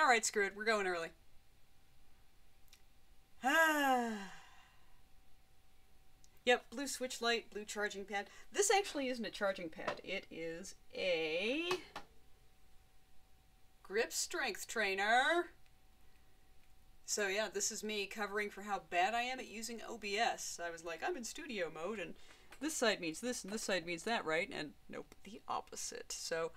All right, screw it. We're going early. Yep, blue switch light, blue charging pad. This actually isn't a charging pad. It is a grip strength trainer. So yeah, this is me covering for how bad I am at using OBS. I was like, I'm in studio mode, and this side means this, and this side means that, right? And nope, the opposite. So,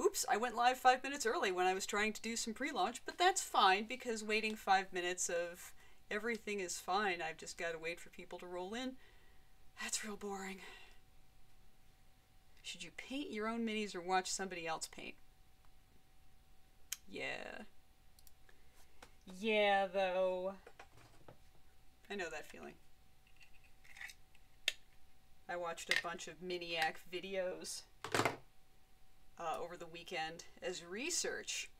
oops, I went live 5 minutes early when I was trying to do some pre-launch, but that's fine, because waiting 5 minutes of everything is fine. I've just got to wait for people to roll in. That's real boring. Should you paint your own minis or watch somebody else paint? Yeah. Yeah, though. I know that feeling. I watched a bunch of miniac videos over the weekend as research.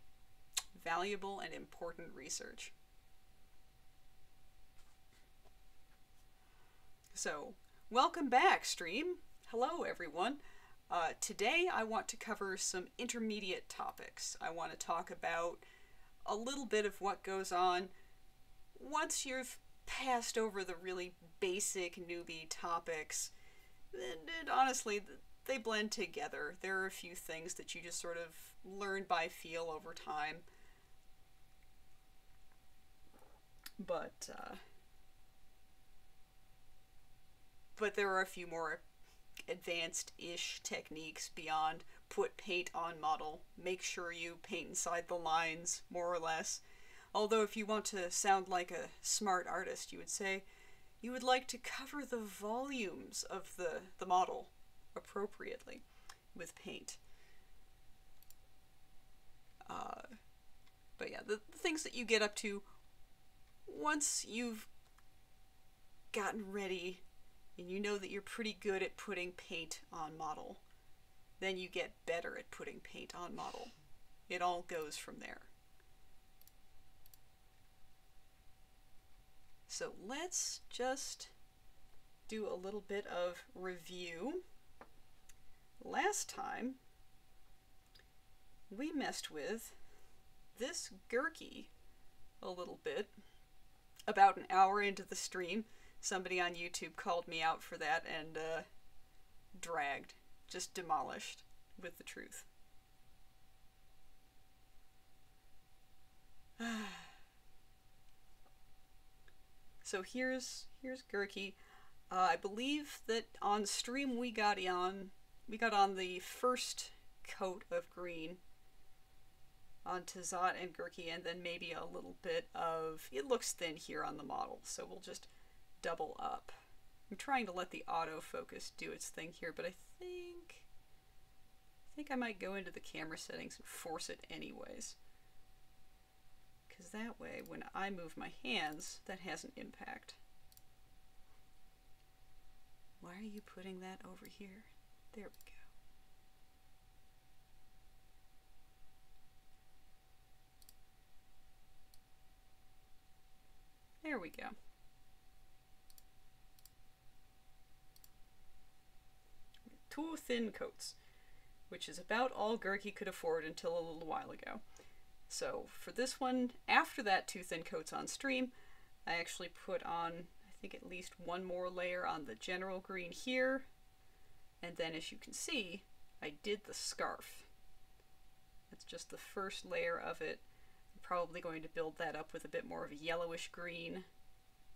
Valuable and important research. So, welcome back, stream. Hello, everyone. Today I want to cover some intermediate topics. I want to talk about a little bit of what goes on once you've passed over the really basic newbie topics. And honestly, they blend together. There are a few things that you just sort of learn by feel over time. But there are a few more advanced-ish techniques beyond put paint on model. Make sure you paint inside the lines, more or less. Although if you want to sound like a smart artist, you would say you would like to cover the volumes of the model appropriately with paint. But yeah, the things that you get up to once you've gotten ready and you know that you're pretty good at putting paint on model, then you get better at putting paint on model. It all goes from there. So let's just do a little bit of review. Last time, we messed with this Gerki a little bit. About an hour into the stream, somebody on YouTube called me out for that and dragged. Just demolished with the truth. So here's Gerki. I believe that on stream we got on the first coat of green onto Zot and Gerki, and then maybe a little bit of it looks thin here on the model, so we'll just double up. I'm trying to let the autofocus do its thing here, but I think I might go into the camera settings and force it anyways. Because that way, when I move my hands, that has an impact. Why are you putting that over here? There we go. There we go. Two thin coats, which is about all Gerki could afford until a little while ago. So for this one, after that two thin coats on stream, I actually put on, I think, at least one more layer on the general green here. And then as you can see, I did the scarf. That's just the first layer of it. I'm probably going to build that up with a bit more of a yellowish green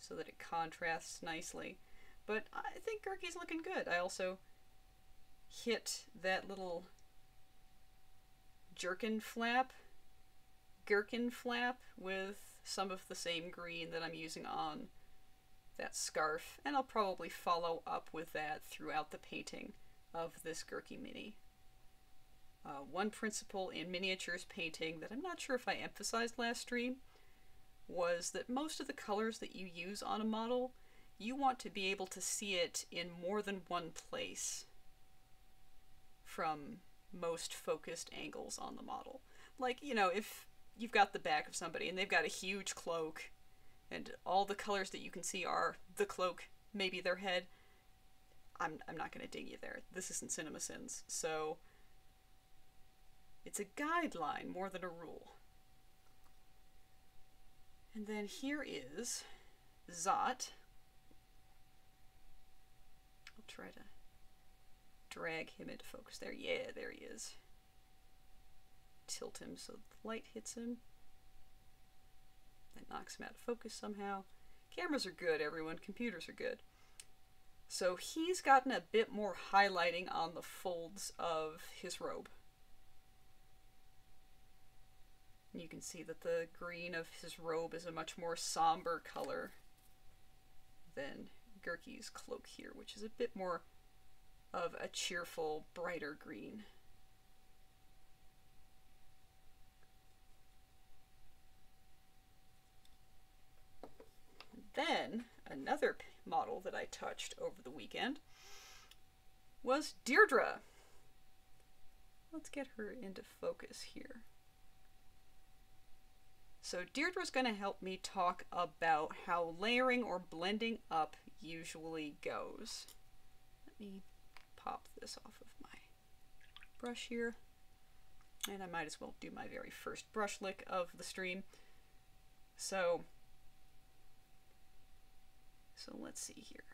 so that it contrasts nicely. But I think Gerki's looking good. I also hit that little gherkin flap with some of the same green that I'm using on that scarf, and I'll probably follow up with that throughout the painting of this Gerki mini. One principle in miniatures painting that I'm not sure if I emphasized last stream was that most of the colors that you use on a model, you want to be able to see it in more than one place from most focused angles on the model. Like, you know, if you've got the back of somebody and they've got a huge cloak and all the colors that you can see are the cloak, maybe their head, I'm not gonna ding you there. This isn't CinemaSins. So it's a guideline more than a rule. And then here is Zot. I'll try to drag him into focus there. Yeah, there he is. Tilt him so the light hits him. That knocks him out of focus somehow. Cameras are good, everyone. Computers are good. So he's gotten a bit more highlighting on the folds of his robe. You can see that the green of his robe is a much more somber color than Gerki's cloak here, which is a bit more of a cheerful, brighter green. Then, another model that I touched over the weekend was Deirdre. Let's get her into focus here. So Deirdre's going to help me talk about how layering or blending up usually goes. Let me pop this off of my brush here. And I might as well do my very first brush lick of the stream. So let's see here.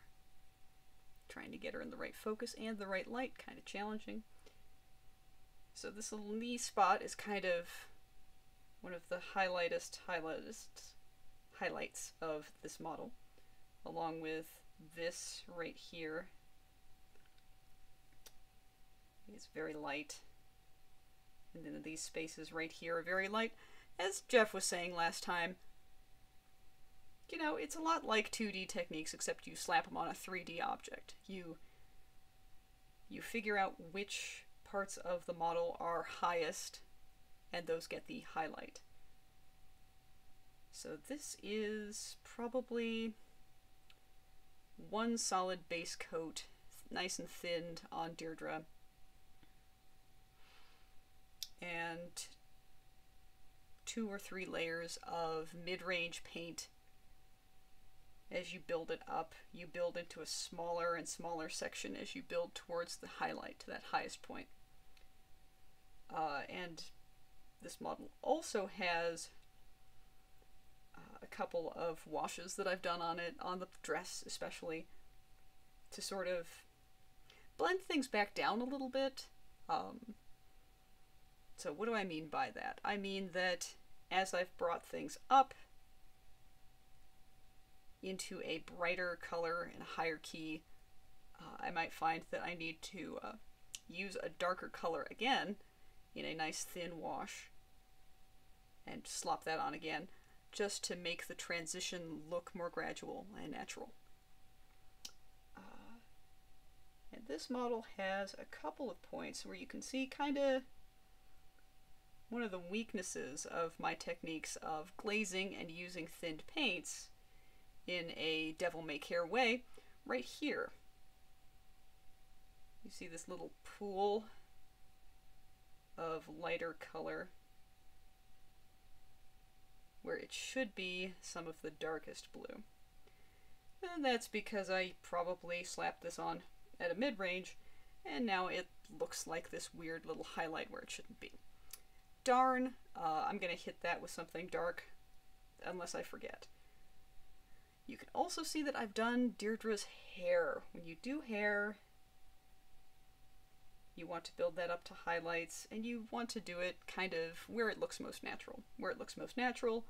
Trying to get her in the right focus and the right light, kind of challenging. So this little knee spot is kind of one of the highlights of this model, along with this right here. It's very light. And then these spaces right here are very light. As Jeff was saying last time, you know, it's a lot like 2D techniques, except you slap them on a 3D object. You figure out which parts of the model are highest, and those get the highlight. So this is probably one solid base coat, nice and thinned on Deirdre. And 2 or 3 layers of mid-range paint. As you build it up, you build into a smaller and smaller section as you build towards the highlight, to that highest point. And this model also has a couple of washes that I've done on it, on the dress especially, to sort of blend things back down a little bit. So what do I mean by that? I mean that as I've brought things up into a brighter color and a higher key, I might find that I need to use a darker color again in a nice thin wash and slop that on again, just to make the transition look more gradual and natural. And this model has a couple of points where you can see kind of one of the weaknesses of my techniques of glazing and using thinned paints in a devil-may-care way, right here. You see this little pool of lighter color where it should be some of the darkest blue. And that's because I probably slapped this on at a mid-range, and now it looks like this weird little highlight where it shouldn't be. Darn, I'm gonna hit that with something dark, unless I forget. You can also see that I've done Deirdre's hair. When you do hair, you want to build that up to highlights, and you want to do it kind of where it looks most natural. Where it looks most natural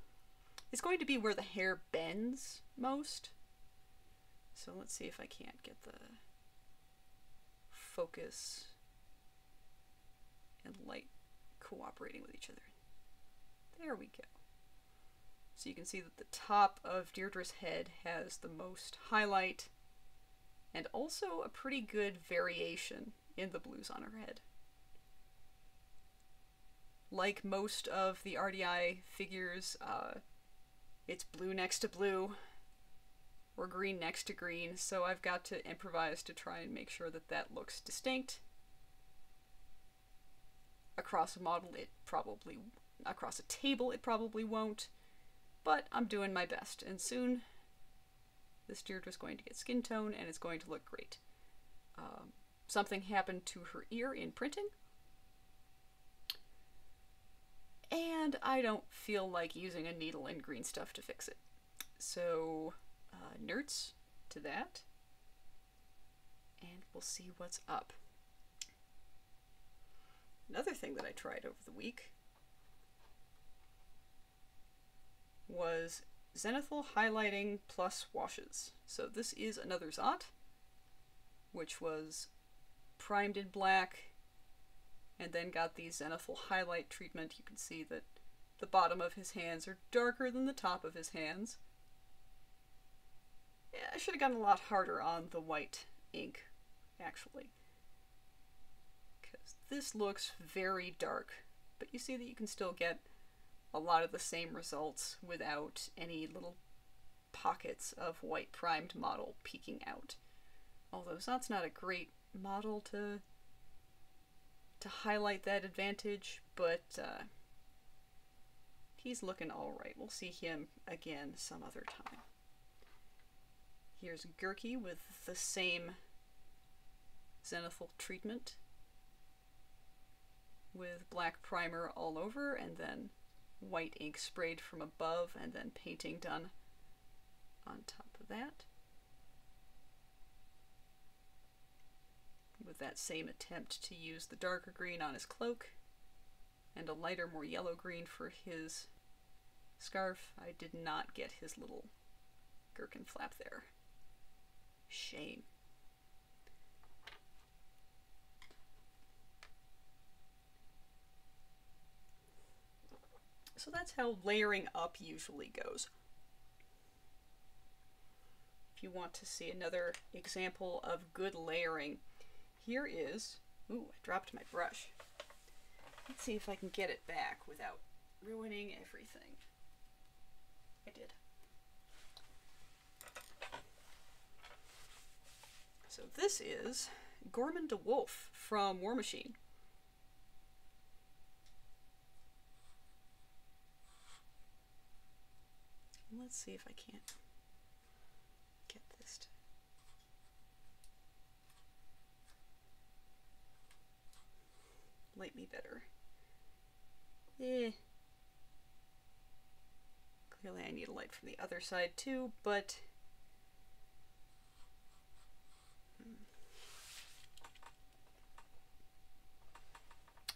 is going to be where the hair bends most. So let's see if I can't get the focus and light cooperating with each other. There we go. So you can see that the top of Deirdre's head has the most highlight and also a pretty good variation in the blues on her head. Like most of the RDI figures, it's blue next to blue or green next to green, so I've got to improvise to try and make sure that that looks distinct. Across a model, across a table, it probably won't. But I'm doing my best, and soon this Deirdre's going to get skin tone and it's going to look great. Something happened to her ear in printing. And and I don't feel like using a needle and green stuff to fix it. So nerds to that, and we'll see what's up. Another thing that I tried over the week was zenithal highlighting plus washes. So this is another Zot, which was primed in black and then got the zenithal highlight treatment. You can see that the bottom of his hands are darker than the top of his hands. Yeah, I should have gotten a lot harder on the white ink, actually. Because this looks very dark, but you see that you can still get a lot of the same results without any little pockets of white primed model peeking out. Although Zot's not a great model to highlight that advantage, but he's looking all right. We'll see him again some other time. Here's Gerki with the same zenithal treatment with black primer all over and then white ink sprayed from above and then painting done on top of that, with that same attempt to use the darker green on his cloak and a lighter, more yellow green for his scarf. I did not get his little gherkin flap there. Shame. So that's how layering up usually goes. If you want to see another example of good layering, here is, ooh, I dropped my brush. Let's see if I can get it back without ruining everything. I did. So this is Gorman di Wulfe from War Machine. Let's see if I can't get this to... light me better. Clearly I need a light from the other side too, but...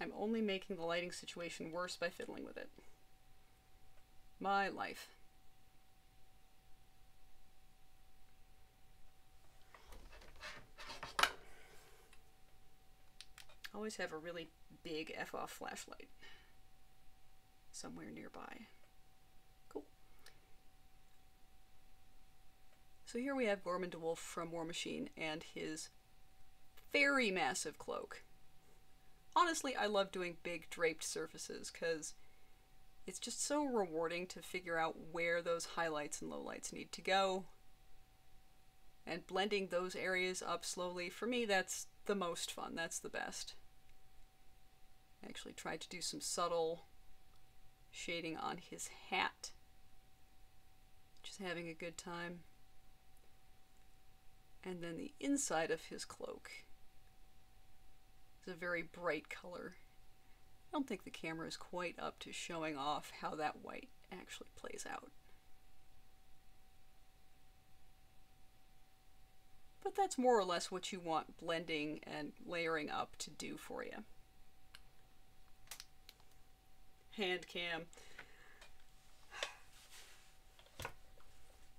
I'm only making the lighting situation worse by fiddling with it. My life. Always have a really big F-off flashlight somewhere nearby. Cool. So here we have Gorman di Wulfe from War Machine and his very massive cloak. Honestly, I love doing big draped surfaces because it's just so rewarding to figure out where those highlights and lowlights need to go. And blending those areas up slowly, for me, that's the most fun. That's the best. I actually tried to do some subtle shading on his hat. Just having a good time. And then the inside of his cloak is a very bright color. I don't think the camera is quite up to showing off how that white actually plays out. But that's more or less what you want blending and layering up to do for you. Hand cam.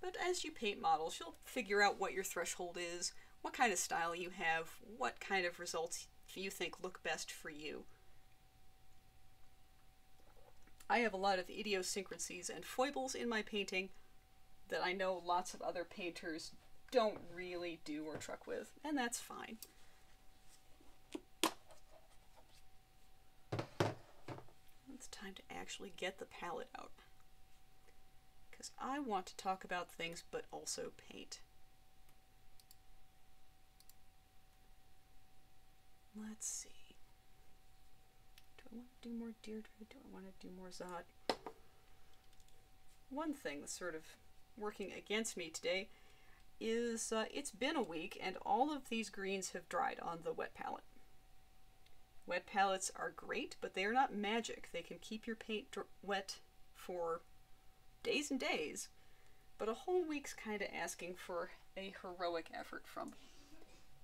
But as you paint models, you'll figure out what your threshold is, what kind of style you have, what kind of results you think look best for you. I have a lot of idiosyncrasies and foibles in my painting that I know lots of other painters don't really do or truck with, and that's fine. It's time to actually get the palette out, because I want to talk about things but also paint. Let's see. Do I want to do more Deirdre? Do I want to do more Zot? One thing that's sort of working against me today is it's been a week and all of these greens have dried on the wet palette. Wet palettes are great, but they are not magic. They can keep your paint wet for days and days, but a whole week's kind of asking for a heroic effort from them.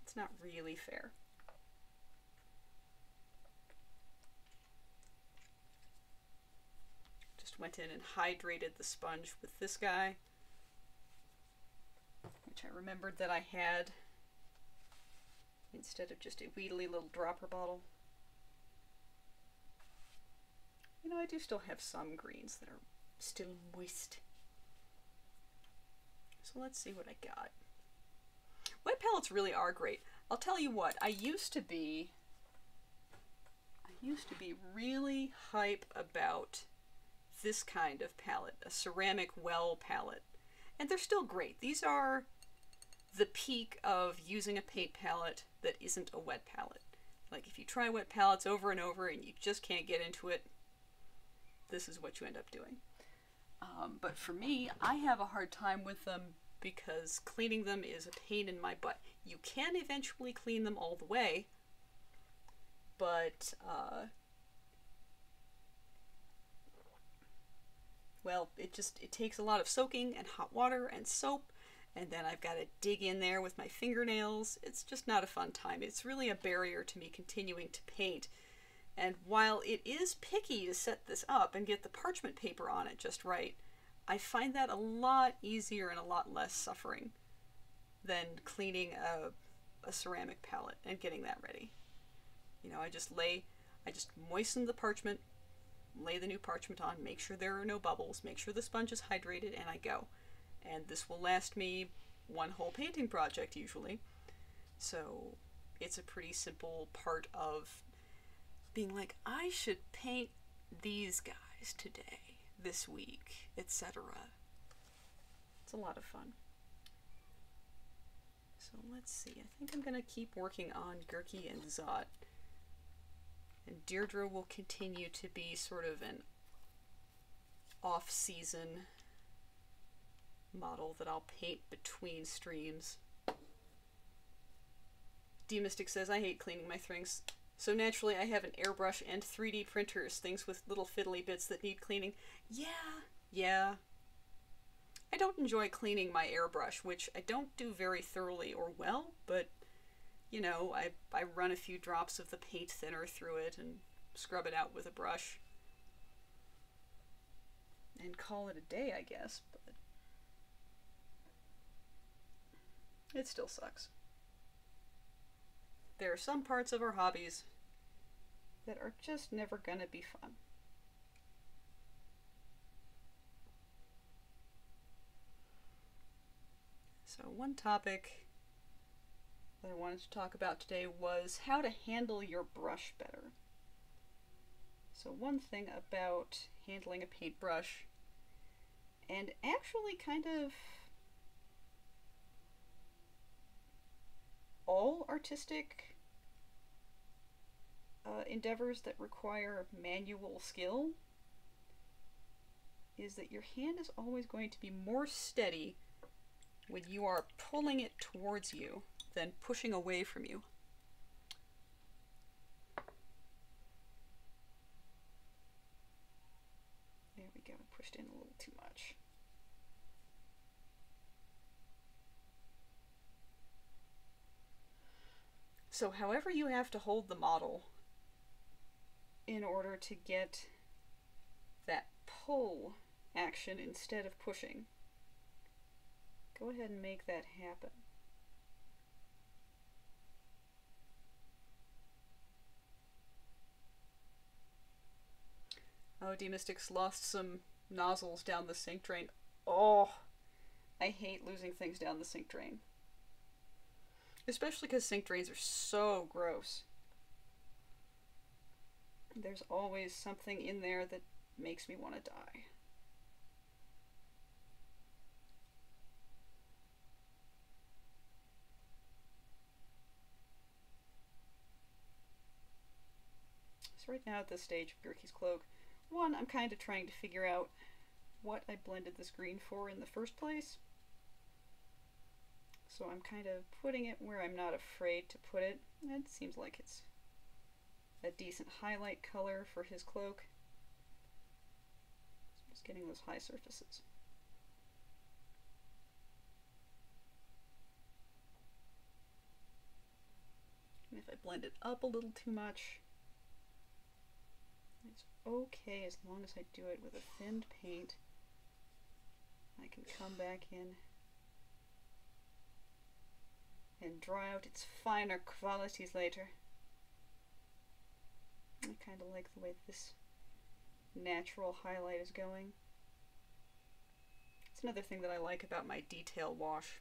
It's not really fair. Just went in and hydrated the sponge with this guy, which I remembered that I had instead of just a wheedly little dropper bottle. You know, I do still have some greens that are still moist. So let's see what I got. Wet palettes really are great. I'll tell you what, I used to be really hype about this kind of palette, a ceramic well palette. And they're still great. These are the peak of using a paint palette that isn't a wet palette. Like if you try wet palettes over and over and you just can't get into it, this is what you end up doing. But for me, I have a hard time with them because cleaning them is a pain in my butt. You can eventually clean them all the way, but, well, it takes a lot of soaking and hot water and soap, and then I've got to dig in there with my fingernails. It's just not a fun time. It's really a barrier to me continuing to paint. And while it is picky to set this up and get the parchment paper on it just right, I find that a lot easier and a lot less suffering than cleaning a ceramic palette and getting that ready. You know, I just moisten the parchment, lay the new parchment on, make sure there are no bubbles, make sure the sponge is hydrated, and I go. And this will last me one whole painting project usually. So it's a pretty simple part of being like, I should paint these guys today, this week, etc. It's a lot of fun. So let's see, I think I'm gonna keep working on Gerki and Zot. And Deirdre will continue to be sort of an off-season model that I'll paint between streams. D-Mystic says, I hate cleaning my things. So naturally I have an airbrush and 3D printers, things with little fiddly bits that need cleaning. Yeah. I don't enjoy cleaning my airbrush, which I don't do very thoroughly or well, but you know, I run a few drops of the paint thinner through it and scrub it out with a brush. And call it a day, I guess, but it still sucks. There are some parts of our hobbies that are just never gonna be fun. So one topic that I wanted to talk about today was how to handle your brush better. So one thing about handling a paintbrush, and actually kind of all artistic endeavors that require manual skill, is that your hand is always going to be more steady when you are pulling it towards you than pushing away from you. There we go, I pushed in a little too much. So however you have to hold the model in order to get that pull action instead of pushing. Go ahead and make that happen. Oh, D-Mystic's lost some nozzles down the sink drain. Oh, I hate losing things down the sink drain. Especially because sink drains are so gross. There's always something in there that makes me want to die. So right now at this stage of Gerki's Cloak, one, I'm kind of trying to figure out what I blended this green for in the first place. So I'm kind of putting it where I'm not afraid to put it. It seems like it's a decent highlight color for his cloak. So just getting those high surfaces. And if I blend it up a little too much, it's okay as long as I do it with a thinned paint. I can come back in and draw out its finer qualities later. I kind of like the way this natural highlight is going. It's another thing that I like about my detail wash.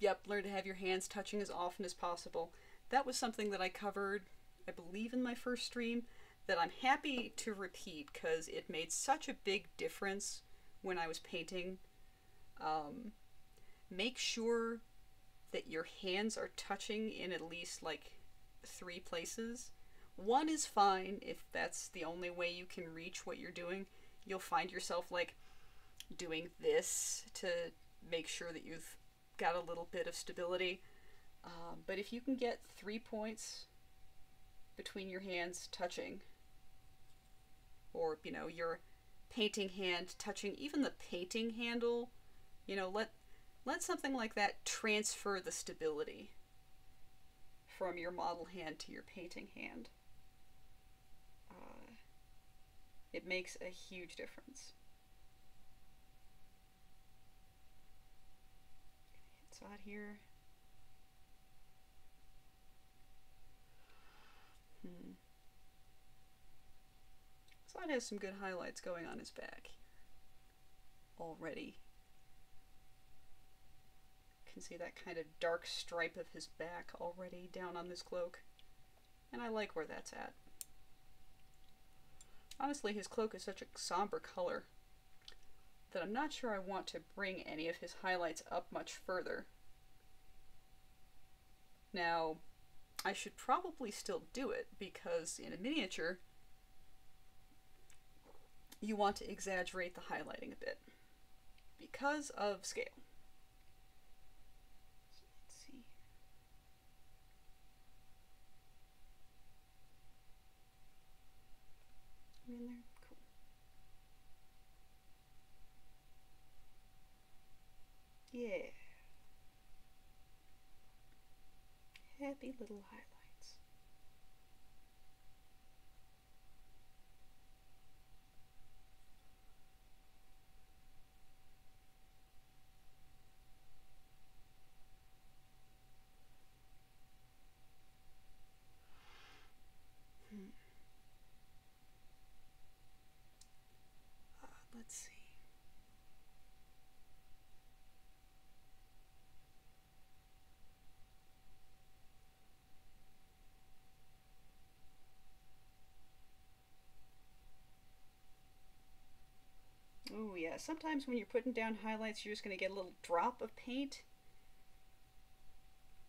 Yep, learn to have your hands touching as often as possible. That was something that I covered, I believe, in my first stream, that I'm happy to repeat because it made such a big difference when I was painting. Make sure that your hands are touching in at least like 3 places. 1 is fine if that's the only way you can reach what you're doing. You'll find yourself like doing this to make sure that you've got a little bit of stability. But if you can get 3 points between your hands touching, or, you know, your painting hand touching, even the painting handle, you know, let something like that transfer the stability from your model hand to your painting hand. It makes a huge difference. It's out here. So it has some good highlights going on his back already. You can see that kind of dark stripe of his back already down on this cloak. And I like where that's at. Honestly, his cloak is such a somber color that I'm not sure I want to bring any of his highlights up much further. Now, I should probably still do it because in a miniature, you want to exaggerate the highlighting a bit because of scale. So let's see. I'm in there. Cool. Yeah. Happy little highlights. Let's see. Oh yeah, sometimes when you're putting down highlights, you're just going to get a little drop of paint.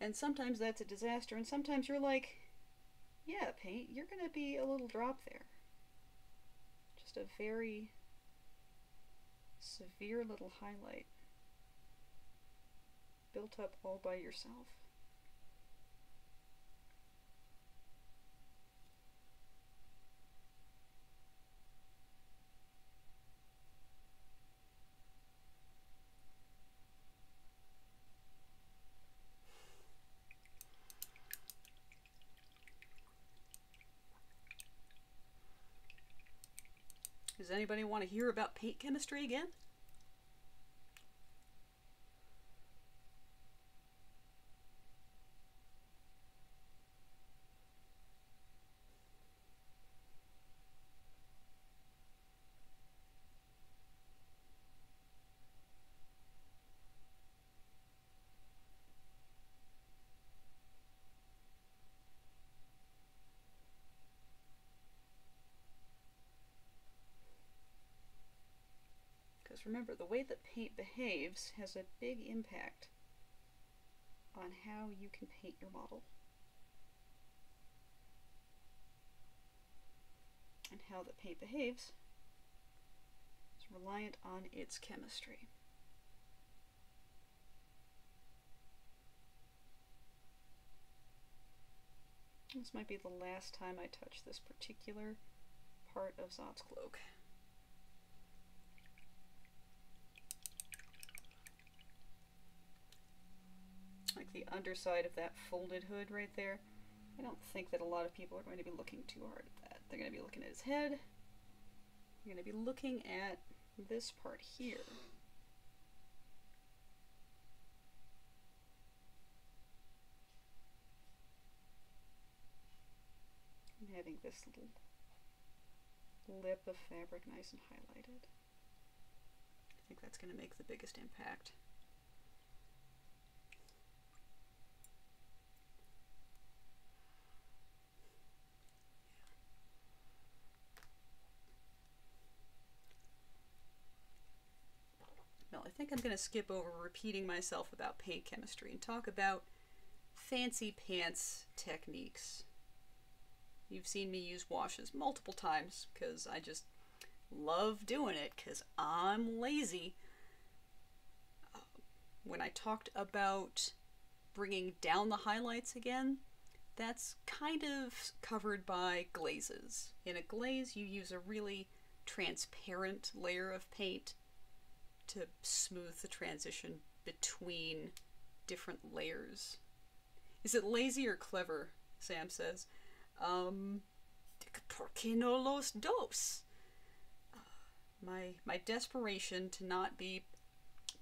And sometimes that's a disaster, and sometimes you're like, yeah, paint, you're going to be a little drop there. Just a very severe little highlight built up all by yourself. Does anybody want to hear about paint chemistry again? Remember, the way that paint behaves has a big impact on how you can paint your model and how the paint behaves. It's reliant on its chemistry. This might be the last time I touch this particular part of Zot's cloak. Like the underside of that folded hood right there. I don't think that a lot of people are going to be looking too hard at that. They're going to be looking at his head. They're going to be looking at this part here. And having this little lip of fabric nice and highlighted. I think that's going to make the biggest impact. Well, I think I'm going to skip over repeating myself about paint chemistry and talk about fancy pants techniques. You've seen me use washes multiple times because I just love doing it because I'm lazy. When I talked about bringing down the highlights again, that's kind of covered by glazes. In a glaze, you use a really transparent layer of paint to smooth the transition between different layers. Is it lazy or clever? Sam says. ¿Por qué no los dos? My desperation to not be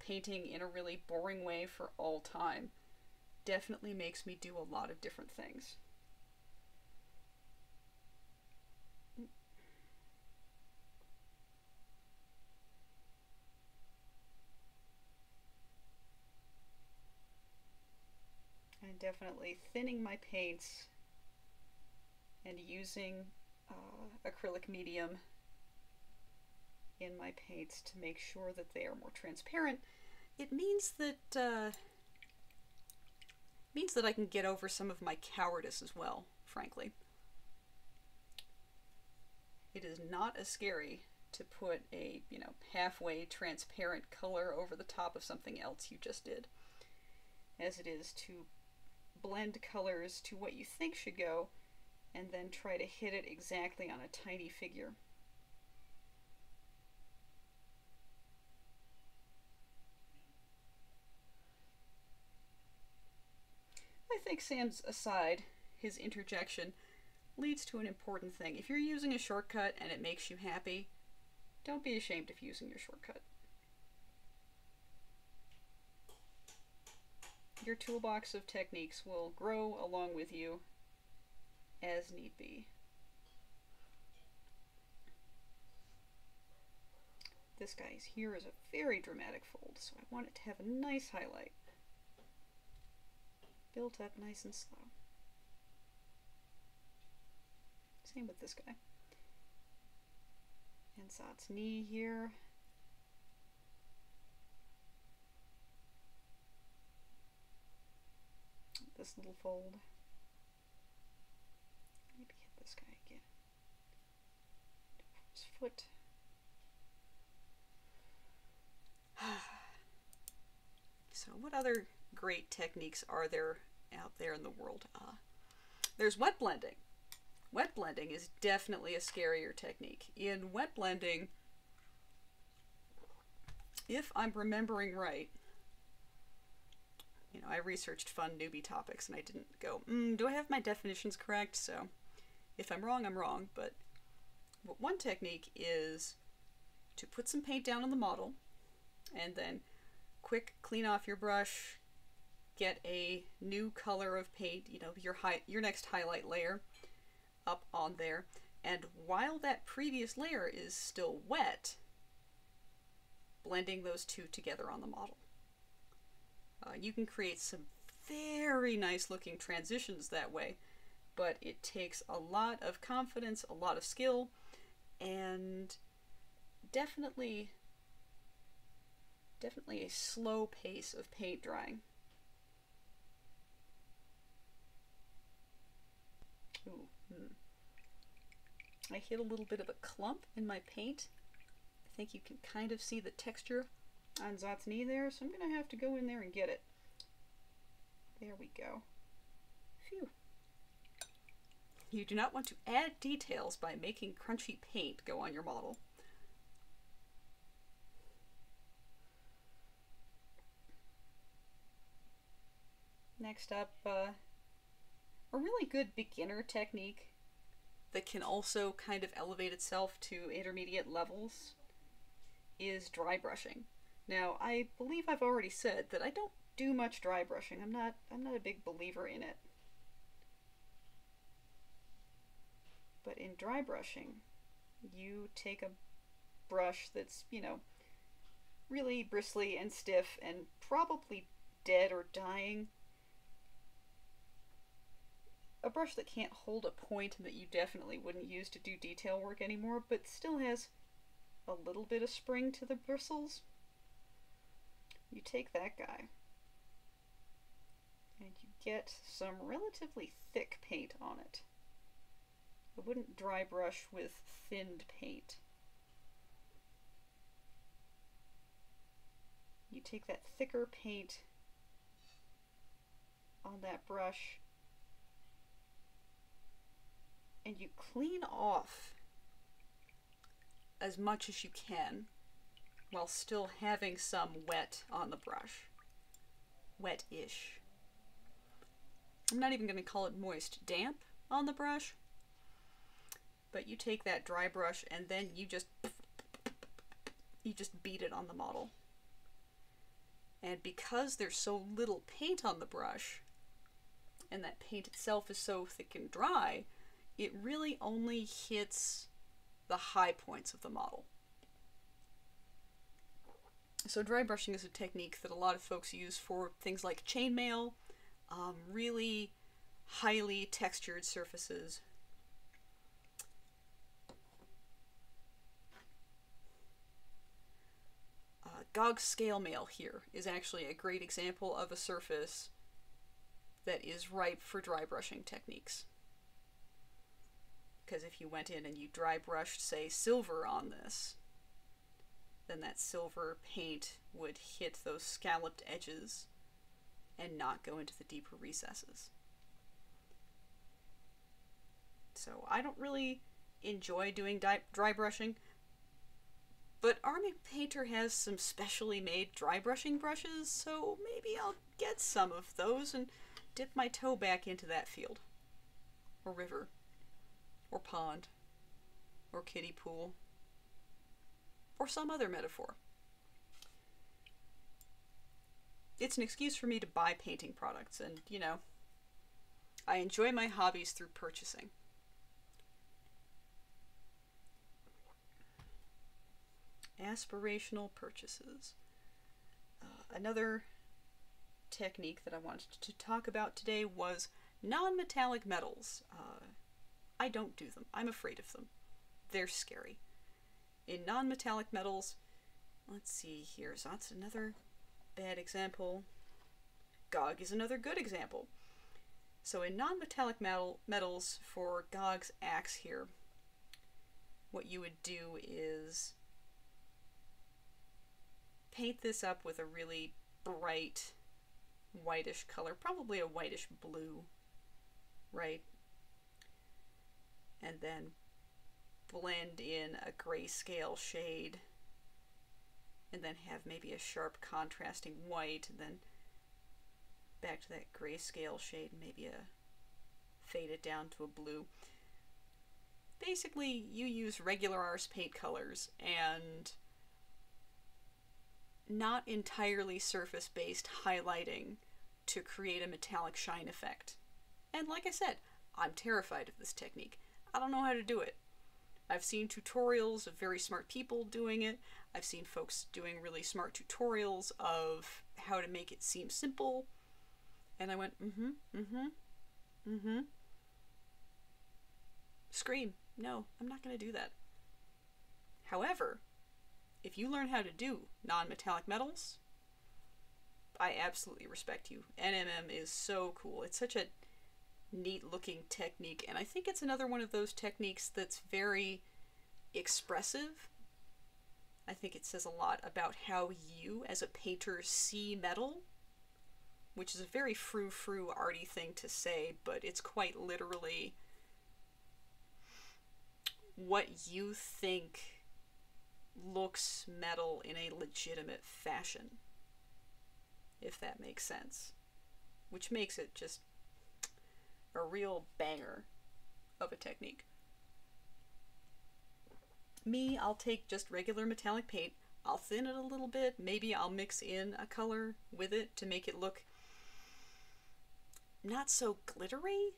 painting in a really boring way for all time definitely makes me do a lot of different things. I'm definitely thinning my paints and using acrylic medium in my paints to make sure that they are more transparent. It means that I can get over some of my cowardice as well, frankly. It is not as scary to put a, you know, halfway transparent color over the top of something else you just did as it is to blend colors to what you think should go and then try to hit it exactly on a tiny figure. I think Sam's aside, his interjection, leads to an important thing. If you're using a shortcut and it makes you happy, don't be ashamed of using your shortcut. Your toolbox of techniques will grow along with you as need be. This guy's here is a very dramatic fold, so I want it to have a nice highlight. Built up nice and slow. Same with this guy. And Zot's knee here. This little fold. Maybe hit this guy again. His foot. So what other great techniques are there out there in the world? There's wet blending. Wet blending is definitely a scarier technique. In wet blending, if I'm remembering right, you know, I researched fun newbie topics and I didn't go, do I have my definitions correct? So if I'm wrong, I'm wrong. But one technique is to put some paint down on the model and then quick clean off your brush, get a new color of paint, you know, your next highlight layer up on there. And while that previous layer is still wet, blending those two together on the model. You can create some very nice looking transitions that way, but it takes a lot of confidence, a lot of skill, and definitely a slow pace of paint drying. I hit a little bit of a clump in my paint. I think you can kind of see the texture on Zot's knee there, so I'm going to have to go in there and get it. There we go. Phew. You do not want to add details by making crunchy paint go on your model. Next up, a really good beginner technique that can also kind of elevate itself to intermediate levels is dry brushing. Now, I believe I've already said that I don't do much dry brushing. I'm not a big believer in it. But in dry brushing, you take a brush that's, you know, really bristly and stiff and probably dead or dying. A brush that can't hold a point and that you definitely wouldn't use to do detail work anymore, but still has a little bit of spring to the bristles. You take that guy and you get some relatively thick paint on it. I wouldn't dry brush with thinned paint. You take that thicker paint on that brush and you clean off as much as you can while still having some wet on the brush. Wet-ish. I'm not even going to call it moist, damp on the brush. But you take that dry brush and then you just beat it on the model. And because there's so little paint on the brush, and that paint itself is so thick and dry, it really only hits the high points of the model. So dry brushing is a technique that a lot of folks use for things like chainmail, really highly textured surfaces. Gog scale mail here is actually a great example of a surface that is ripe for dry brushing techniques. Because if you went in and you dry brushed, say, silver on this, then that silver paint would hit those scalloped edges and not go into the deeper recesses. So I don't really enjoy doing dry brushing, but Army Painter has some specially made dry brushing brushes, so maybe I'll get some of those and dip my toe back into that field, or river, or pond, or kiddie pool, or some other metaphor. It's an excuse for me to buy painting products, and, you know, I enjoy my hobbies through purchasing. Aspirational purchases. Another technique that I wanted to talk about today was non-metallic metals. I don't do them. I'm afraid of them. They're scary. In non-metallic metals, let's see here. So that's another bad example. Gog is another good example. So in non-metallic metals for Gog's axe here, what you would do is paint this up with a really bright whitish color, probably a whitish blue, right? And then blend in a grayscale shade and then have maybe a sharp contrasting white and then back to that grayscale shade, maybe fade it down to a blue. Basically, you use regular arse paint colors and not entirely surface-based highlighting to create a metallic shine effect. And like I said, I'm terrified of this technique. I don't know how to do it. I've seen tutorials of very smart people doing it. I've seen folks doing really smart tutorials of how to make it seem simple. And I went, Scream. No, I'm not going to do that. However, if you learn how to do non-metallic metals, I absolutely respect you. NMM is so cool. It's such a neat looking technique, and I think it's another one of those techniques that's very expressive I think it says a lot about how you, as a painter, see metal, which is a very frou-frou arty thing to say, but it's quite literally what you think looks metal in a legitimate fashion, if that makes sense, which makes it just a real banger of a technique. Me, I'll take just regular metallic paint, I'll thin it a little bit, maybe I'll mix in a color with it to make it look not so glittery,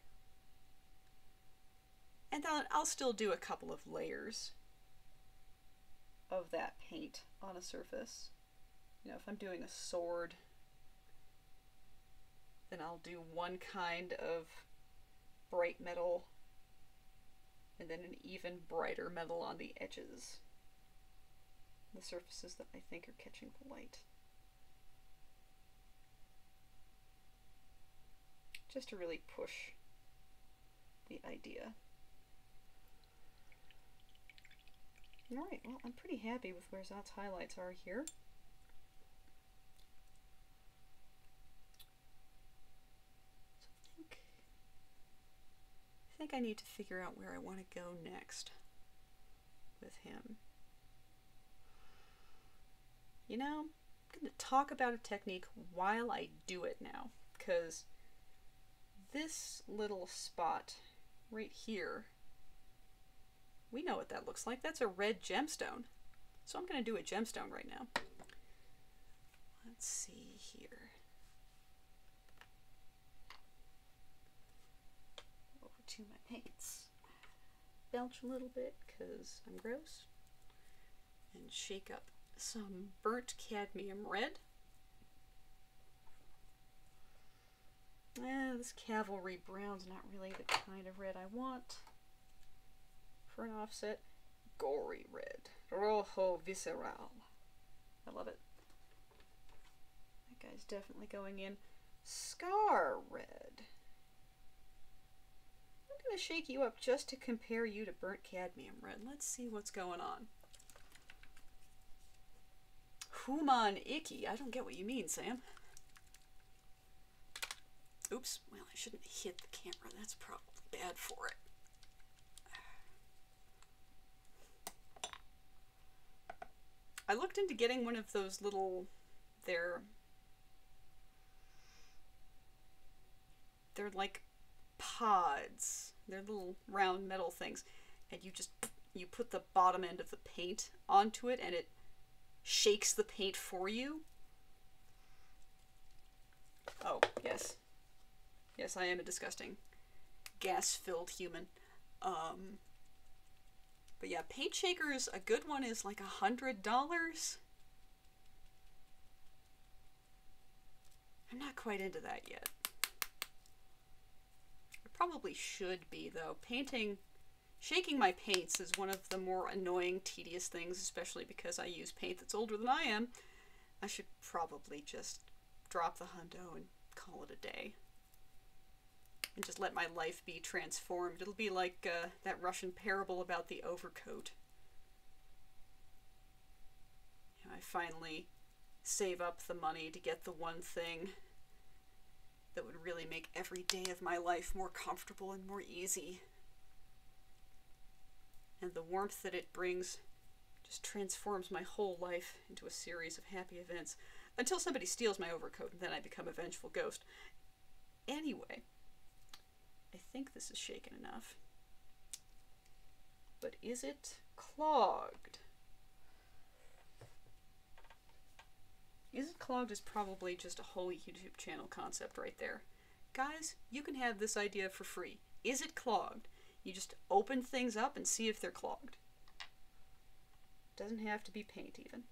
and I'll still do a couple of layers of that paint on a surface. You know, if I'm doing a sword, then I'll do one kind of bright metal and then an even brighter metal on the edges, the surfaces that I think are catching the light. Just to really push the idea. Alright, well, I'm pretty happy with where Zot's highlights are here. So I think I need to figure out where I want to go next with him. You know, I'm going to talk about a technique while I do it now, because this little spot right here, we know what that looks like. That's a red gemstone. So I'm going to do a gemstone right now. Let's see here. Over to my paints. Belch a little bit because I'm gross. And shake up some burnt cadmium red. This cavalry brown's not really the kind of red I want. For an offset, gory red, rojo visceral. I love it. That guy's definitely going in. Scar red. I'm gonna shake you up just to compare you to burnt cadmium red. Let's see what's going on. Human icky. I don't get what you mean, Sam. Oops. Well, I shouldn't hit the camera. That's probably bad for it. I looked into getting one of those little, they're like pods, they're little round metal things, and you put the bottom end of the paint onto it and it shakes the paint for you. Oh, yes. Yes, I am a disgusting, gas-filled human. But yeah, paint shakers, a good one is like $100. I'm not quite into that yet. I probably should be though. Painting, shaking my paints is one of the more annoying, tedious things, especially because I use paint that's older than I am. I should probably just drop the hundo and call it a day. And just let my life be transformed. It'll be like that Russian parable about the overcoat. You know, I finally save up the money to get the one thing that would really make every day of my life more comfortable and more easy. And the warmth that it brings just transforms my whole life into a series of happy events. Until somebody steals my overcoat, and then I become a vengeful ghost. Anyway. I think this is shaken enough, but is it clogged? Is it clogged is probably just a whole YouTube channel concept right there. Guys, you can have this idea for free. Is it clogged? You just open things up and see if they're clogged. Doesn't have to be paint even.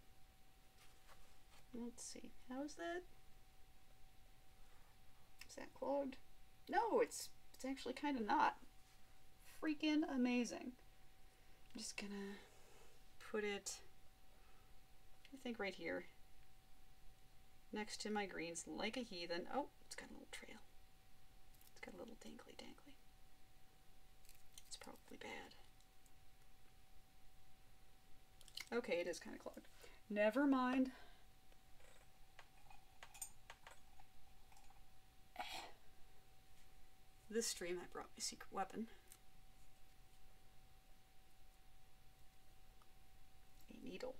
Let's see, how is that? Is that clogged? No, it's actually kind of not. Freaking amazing. I'm just gonna put it, I think right here, next to my greens like a heathen. Oh, it's got a little trail. It's got a little dangly. It's probably bad. Okay, it is kind of clogged. Never mind. This stream, I brought my secret weapon. A needle.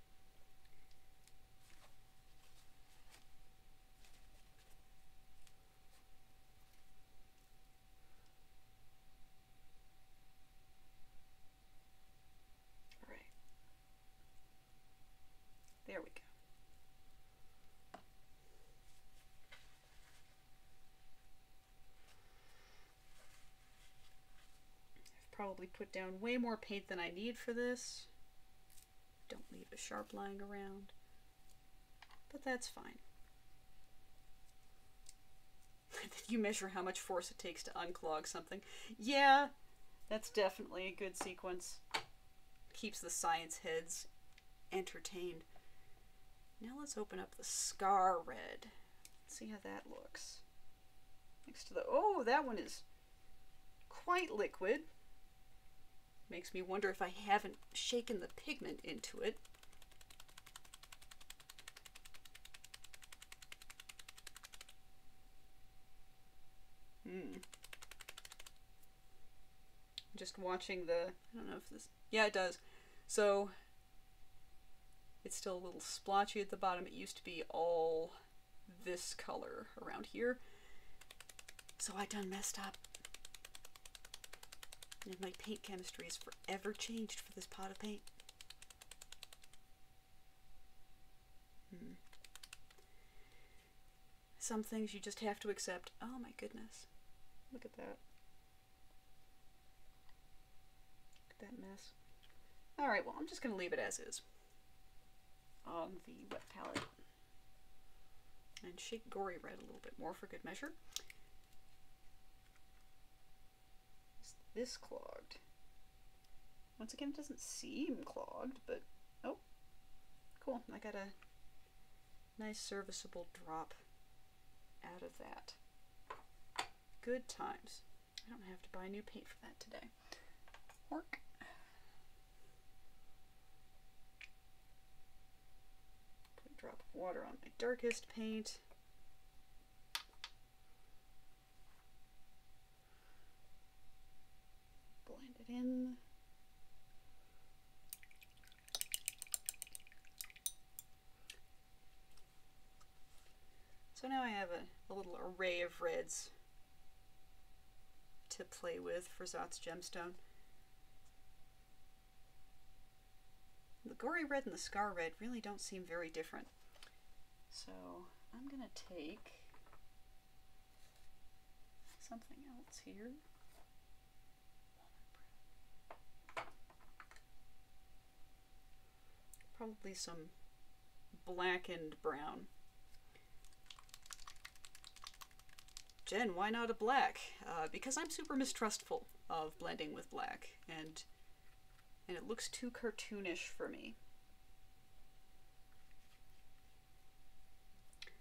Probably put down way more paint than I need for this. Don't leave a sharp lying around, but that's fine. Did you measure how much force it takes to unclog something? Yeah, that's definitely a good sequence. Keeps the science heads entertained. Now let's open up the Scar Red. Let's see how that looks. Next to the, oh, that one is quite liquid. Makes me wonder if I haven't shaken the pigment into it. Just watching the, I don't know if this, yeah, it does. So it's still a little splotchy at the bottom. It used to be all this color around here. So I done messed up. And my paint chemistry is forever changed for this pot of paint. Some things you just have to accept. Oh my goodness. Look at that. Look at that mess. All right, well, I'm just going to leave it as is on the wet palette. And shake Gory Red a little bit more for good measure. This clogged. Once again, it doesn't seem clogged, but oh, cool. I got a nice serviceable drop out of that. Good times. I don't have to buy new paint for that today. Work. Put a drop of water on my darkest paint. Blend it in. So now I have a little array of reds to play with for Zot's gemstone. The Gory Red and the Scar Red really don't seem very different. So I'm gonna take something else here. Probably some blackened brown. Jen, why not a black? Because I'm super mistrustful of blending with black, and it looks too cartoonish for me.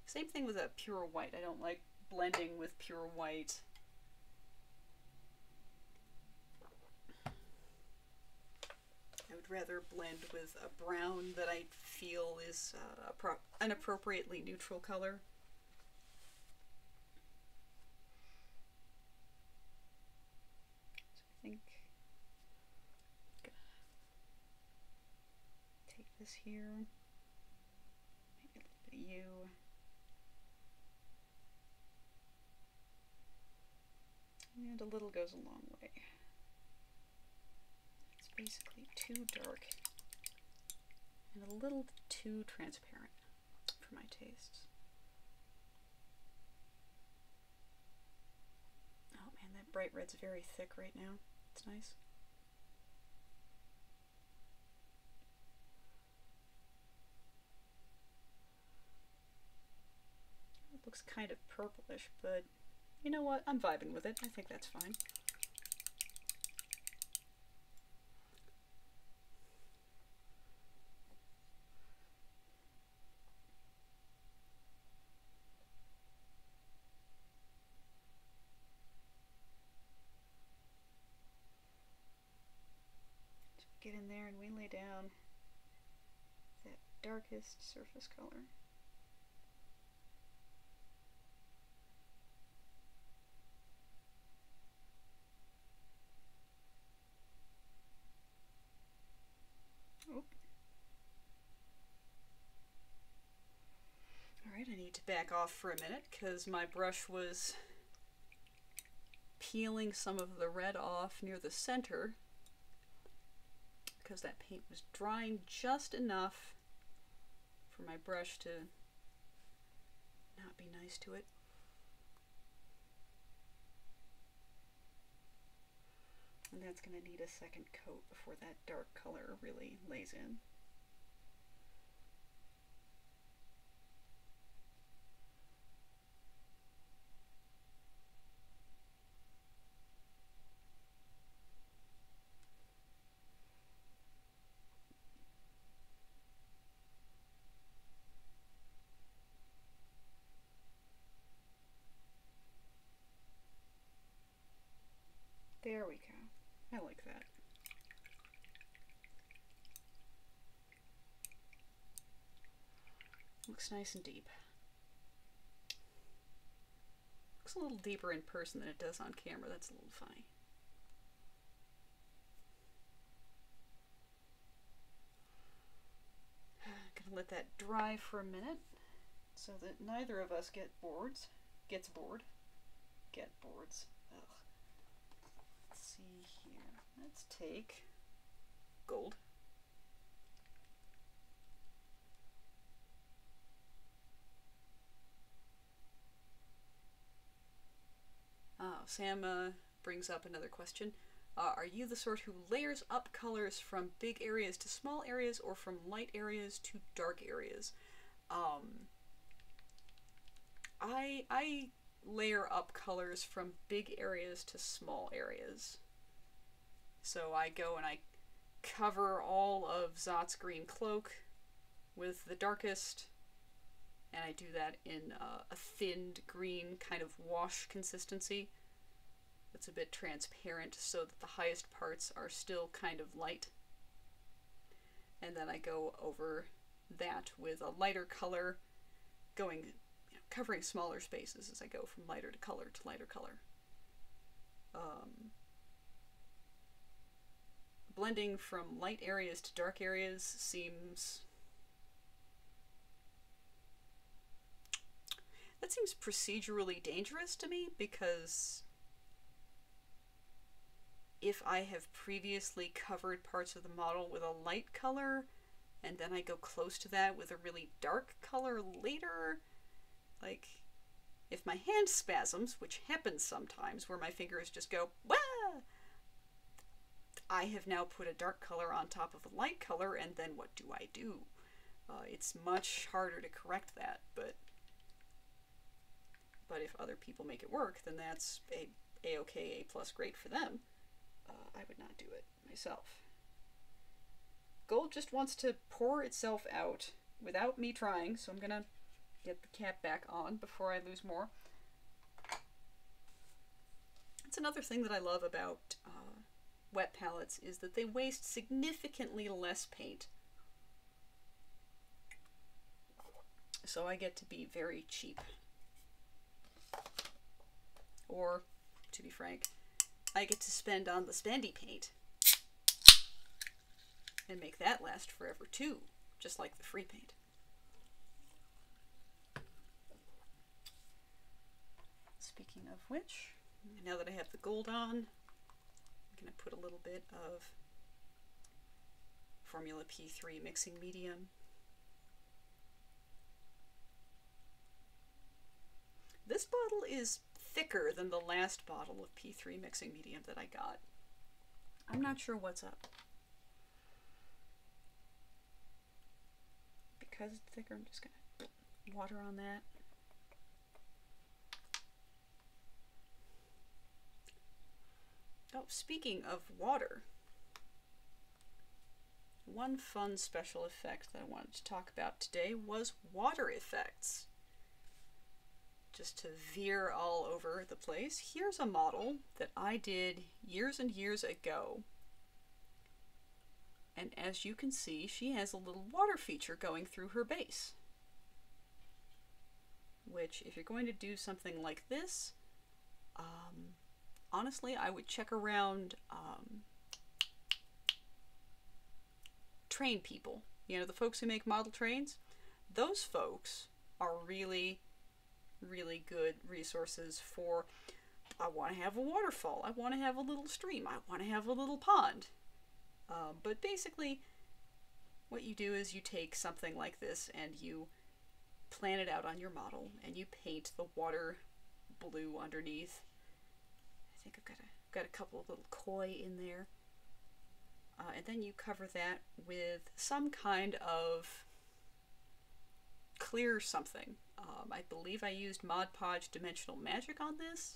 Same thing with a pure white. I don't like blending with pure white. I would rather blend with a brown that I feel is an appropriately neutral color. So I think I'm gonna take this here, maybe a little bit of you. And a little goes a long way. Basically too dark and a little too transparent for my tastes. Oh man, that bright red's very thick right now. It's nice. It looks kind of purplish, but you know what? I'm vibing with it. I think that's fine. Get in there and we lay down darkest surface color. I need to back off for a minute because my brush was peeling some of the red off near the center because that paint was drying just enough for my brush to not be nice to it. And that's going to need a second coat before that dark color really lays in. There we go. I like that. Looks nice and deep. Looks a little deeper in person than it does on camera. That's a little funny. I'm gonna let that dry for a minute so that neither of us gets bored. Ugh. See here, let's take gold. Oh, Sam brings up another question. Are you the sort who layers up colors from big areas to small areas or from light areas to dark areas? I layer up colors from big areas to small areas. So I go and I cover all of Zot's green cloak with the darkest, and I do that in a thinned green kind of wash consistency. It's a bit transparent so that the highest parts are still kind of light. And then I go over that with a lighter color going covering smaller spaces as I go from lighter to color to lighter color. Blending from light areas to dark areas seems... that seems procedurally dangerous to me because if I have previously covered parts of the model with a light color and then I go close to that with a really dark color later, like, if my hand spasms, which happens sometimes, where my fingers just go, wah! I have now put a dark color on top of a light color, and then what do I do? It's much harder to correct that, but if other people make it work, then that's a-okay, A-plus grade for them. I would not do it myself. Gold just wants to pour itself out without me trying, so I'm going to get the cap back on before I lose more. That's another thing that I love about wet palettes is that they waste significantly less paint. So I get to be very cheap. Or, to be frank, I get to spend on the spendy paint and make that last forever too, just like the free paint. Speaking of which, now that I have the gold on, I'm going to put a little bit of Formula P3 mixing medium. This bottle is thicker than the last bottle of P3 mixing medium that I got. I'm not sure what's up. Because it's thicker, I'm just going to put water on that. Oh, speaking of water, one fun special effect that I wanted to talk about today was water effects. Just to veer all over the place, here's a model that I did years and years ago. And as you can see, she has a little water feature going through her base. Which, if you're going to do something like this, honestly, I would check around train people. You know, the folks who make model trains, those folks are really, really good resources for, I want to have a waterfall, I want to have a little stream, I want to have a little pond. But basically, what you do is you take something like this and you plan it out on your model and you paint the water blue underneath. I think I've got a couple of little koi in there. And then you cover that with some kind of clear something. I believe I used Mod Podge Dimensional Magic on this.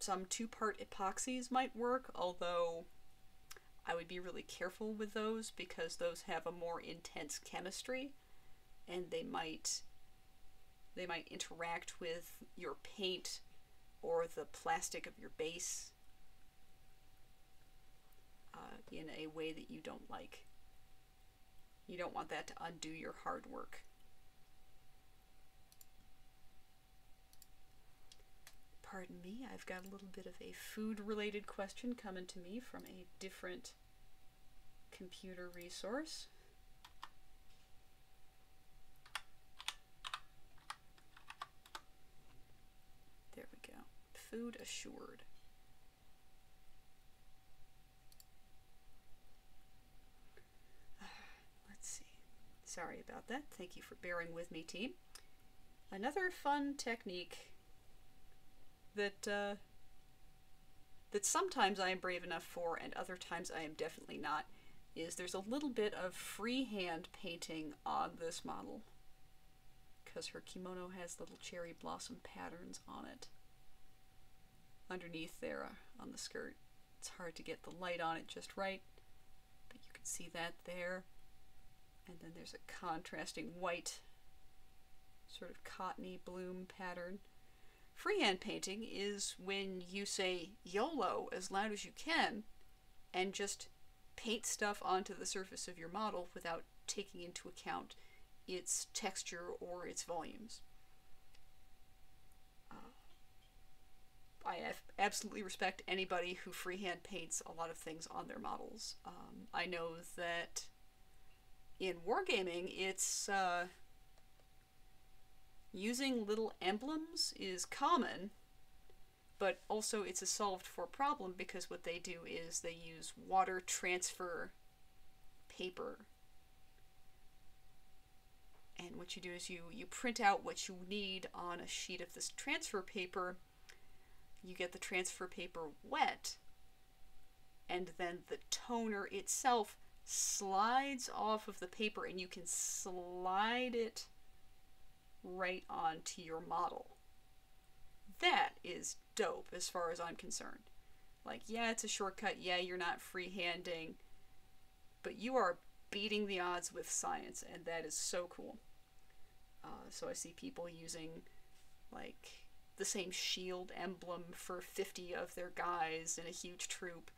Some two-part epoxies might work, although I would be really careful with those because those have a more intense chemistry and they might interact with your paint or the plastic of your base in a way that you don't like. You don't want that to undo your hard work. Pardon me, I've got a little bit of a food-related question coming to me from a different computer resource. There we go. Food assured. Let's see. Sorry about that. Thank you for bearing with me, team. Another fun technique that sometimes I am brave enough for and other times I am definitely not, is there's a little bit of freehand painting on this model because her kimono has little cherry blossom patterns on it. Underneath there on the skirt. It's hard to get the light on it just right, but you can see that there. And then there's a contrasting white, sort of cottony bloom pattern. Freehand painting is when you say YOLO as loud as you can and just paint stuff onto the surface of your model without taking into account its texture or its volumes. I absolutely respect anybody who freehand paints a lot of things on their models. I know that in wargaming it's using little emblems is common, but also it's a solved for problem because what they do is they use water transfer paper. And what you do is you print out what you need on a sheet of this transfer paper, you get the transfer paper wet, and then the toner itself slides off of the paper and you can slide it right onto your model. That is dope as far as I'm concerned. Like, yeah, it's a shortcut, yeah, you're not freehanding, but you are beating the odds with science, and that is so cool. So I see people using, like, the same shield emblem for 50 of their guys in a huge troop.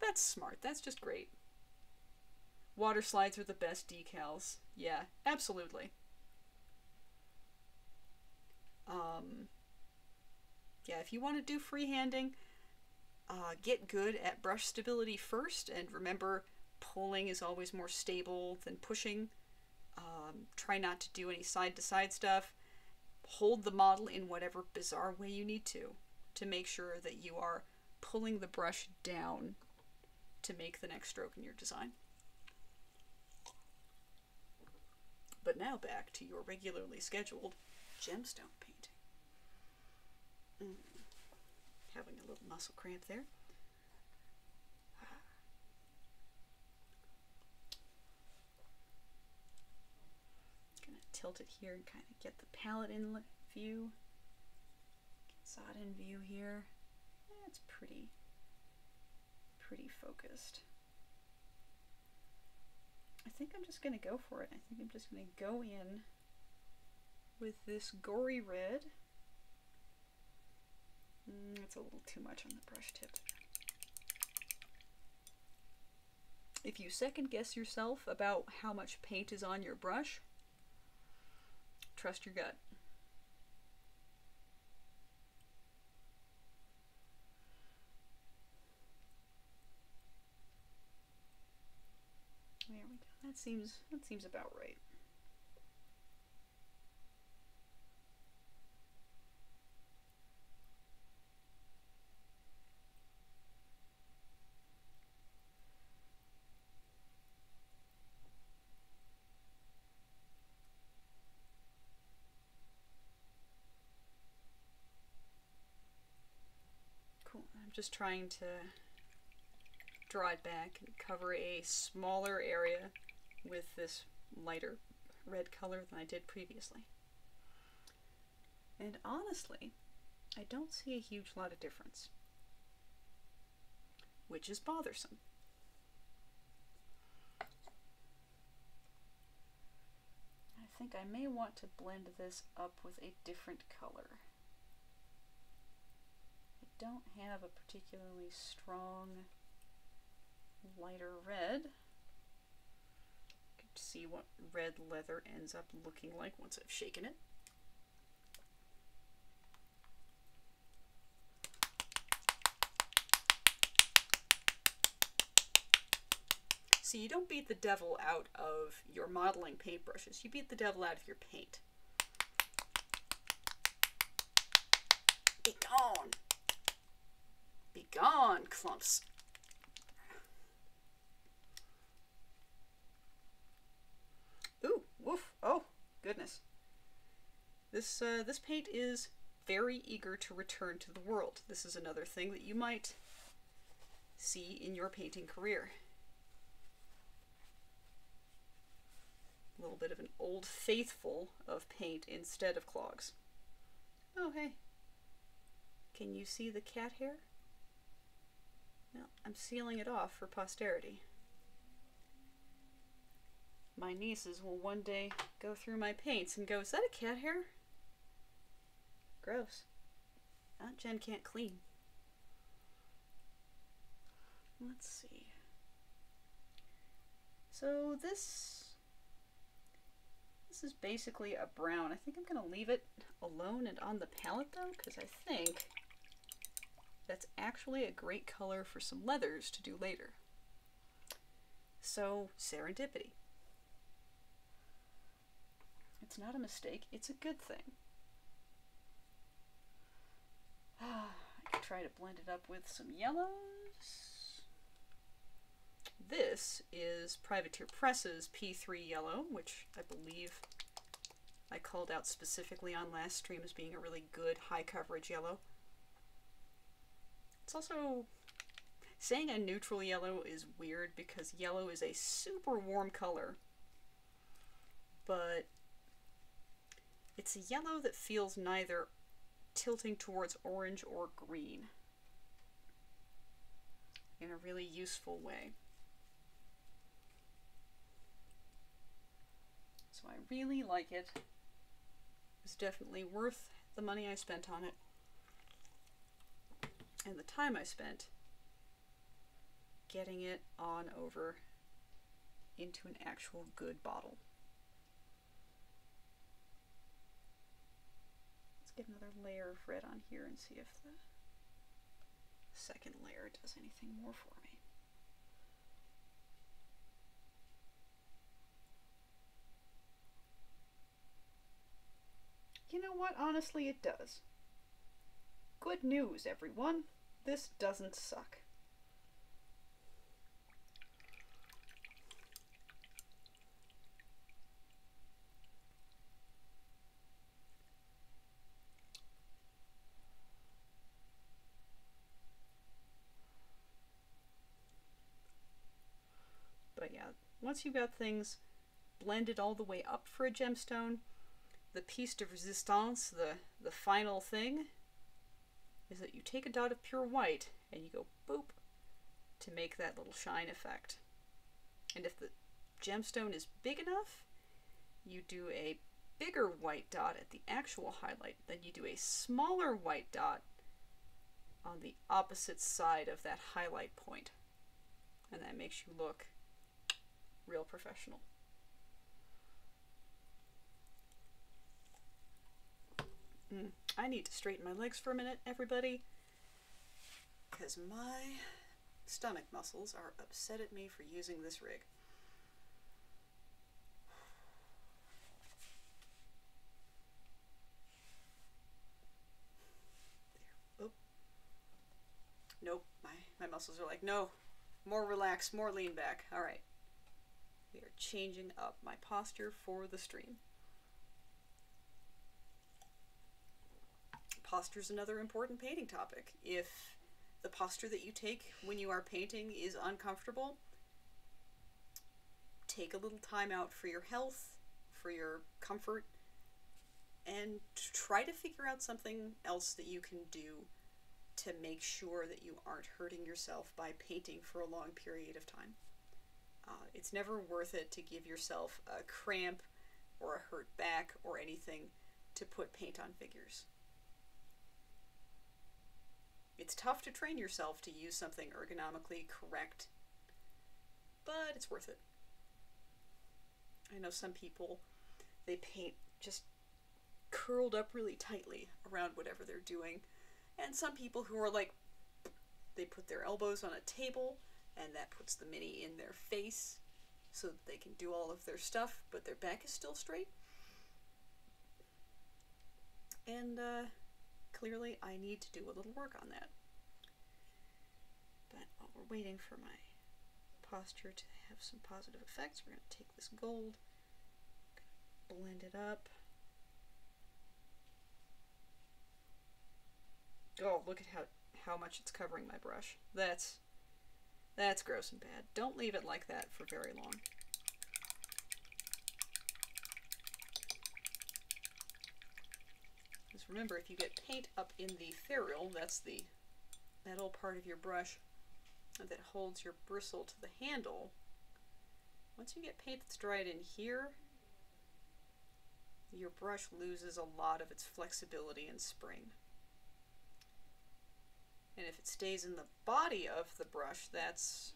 That's smart, that's just great. Water slides are the best decals. Yeah, absolutely. Yeah, if you want to do freehanding, get good at brush stability first, and remember pulling is always more stable than pushing. Try not to do any side-to-side stuff. Hold the model in whatever bizarre way you need to make sure that you are pulling the brush down to make the next stroke in your design. But now back to your regularly scheduled gemstone painting. Having a little muscle cramp there. Gonna tilt it here and kind of get the palette in view. Get Zot in view here. That's pretty focused. I think I'm just gonna go for it. I think I'm just gonna go in with this gory red. It's a little too much on the brush tip. If you second guess yourself about how much paint is on your brush, trust your gut. There we go. That seems about right. Just trying to draw it back and cover a smaller area with this lighter red color than I did previously. And honestly, I don't see a huge lot of difference, which is bothersome. I think I may want to blend this up with a different color. Don't have a particularly strong lighter red. Good to see what red leather ends up looking like once I've shaken it. See, you don't beat the devil out of your modeling paintbrushes, you beat the devil out of your paint. Be gone! Be gone, clumps. Ooh, woof. Oh, goodness. This paint is very eager to return to the world. This is another thing that you might see in your painting career. A little bit of an old faithful of paint instead of clogs. Oh, hey. Can you see the cat hair? No, I'm sealing it off for posterity. My nieces will one day go through my paints and go, is that a cat hair? Gross. Aunt Jen can't clean. Let's see. So this is basically a brown. I think I'm gonna leave it alone and on the palette though, because I think that's actually a great color for some leathers to do later. So, serendipity. It's not a mistake, it's a good thing. I can try to blend it up with some yellows. This is Privateer Press's P3 yellow, which I believe I called out specifically on last stream as being a really good high coverage yellow. It's also, saying a neutral yellow is weird because yellow is a super warm color, but it's a yellow that feels neither tilting towards orange or green in a really useful way. So I really like it. It's definitely worth the money I spent on it. And the time I spent getting it on over into an actual good bottle. Let's get another layer of red on here and see if the second layer does anything more for me. You know what? Honestly, it does. Good news, everyone. This doesn't suck. But yeah, once you've got things blended all the way up for a gemstone, the piece de resistance, the final thing, is that you take a dot of pure white and you go boop to make that little shine effect. And if the gemstone is big enough, you do a bigger white dot at the actual highlight, then you do a smaller white dot on the opposite side of that highlight point. And that makes you look real professional. I need to straighten my legs for a minute, everybody, because my stomach muscles are upset at me for using this rig. There. Oh. Nope, my muscles are like, no, more relaxed, more lean back. All right. We are changing up my posture for the stream. Posture is another important painting topic. If the posture that you take when you are painting is uncomfortable, take a little time out for your health, for your comfort, and try to figure out something else that you can do to make sure that you aren't hurting yourself by painting for a long period of time. It's never worth it to give yourself a cramp or a hurt back or anything to put paint on figures. It's tough to train yourself to use something ergonomically correct, but it's worth it. I know some people, they paint just curled up really tightly around whatever they're doing. And some people who are like, they put their elbows on a table and that puts the mini in their face so that they can do all of their stuff, but their back is still straight. And, clearly, I need to do a little work on that. But while we're waiting for my posture to have some positive effects, we're going to take this gold, blend it up. Oh, look at how much it's covering my brush. That's gross and bad. Don't leave it like that for very long. Just remember, if you get paint up in the ferrule, that's the metal part of your brush that holds your bristle to the handle, once you get paint that's dried in here, your brush loses a lot of its flexibility and spring. And if it stays in the body of the brush, that's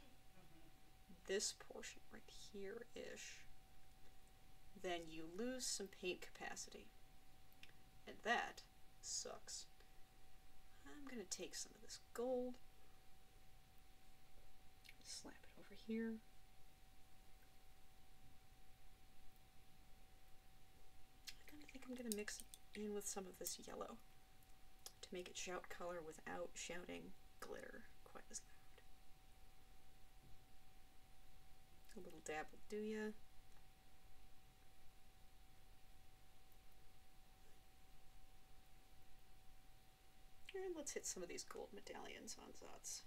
this portion right here-ish, then you lose some paint capacity. And that sucks. I'm going to take some of this gold, slap it over here. I kind of think I'm going to mix it in with some of this yellow to make it shout color without shouting glitter quite as loud. A little dab will do ya. And let's hit some of these gold medallions on Zot's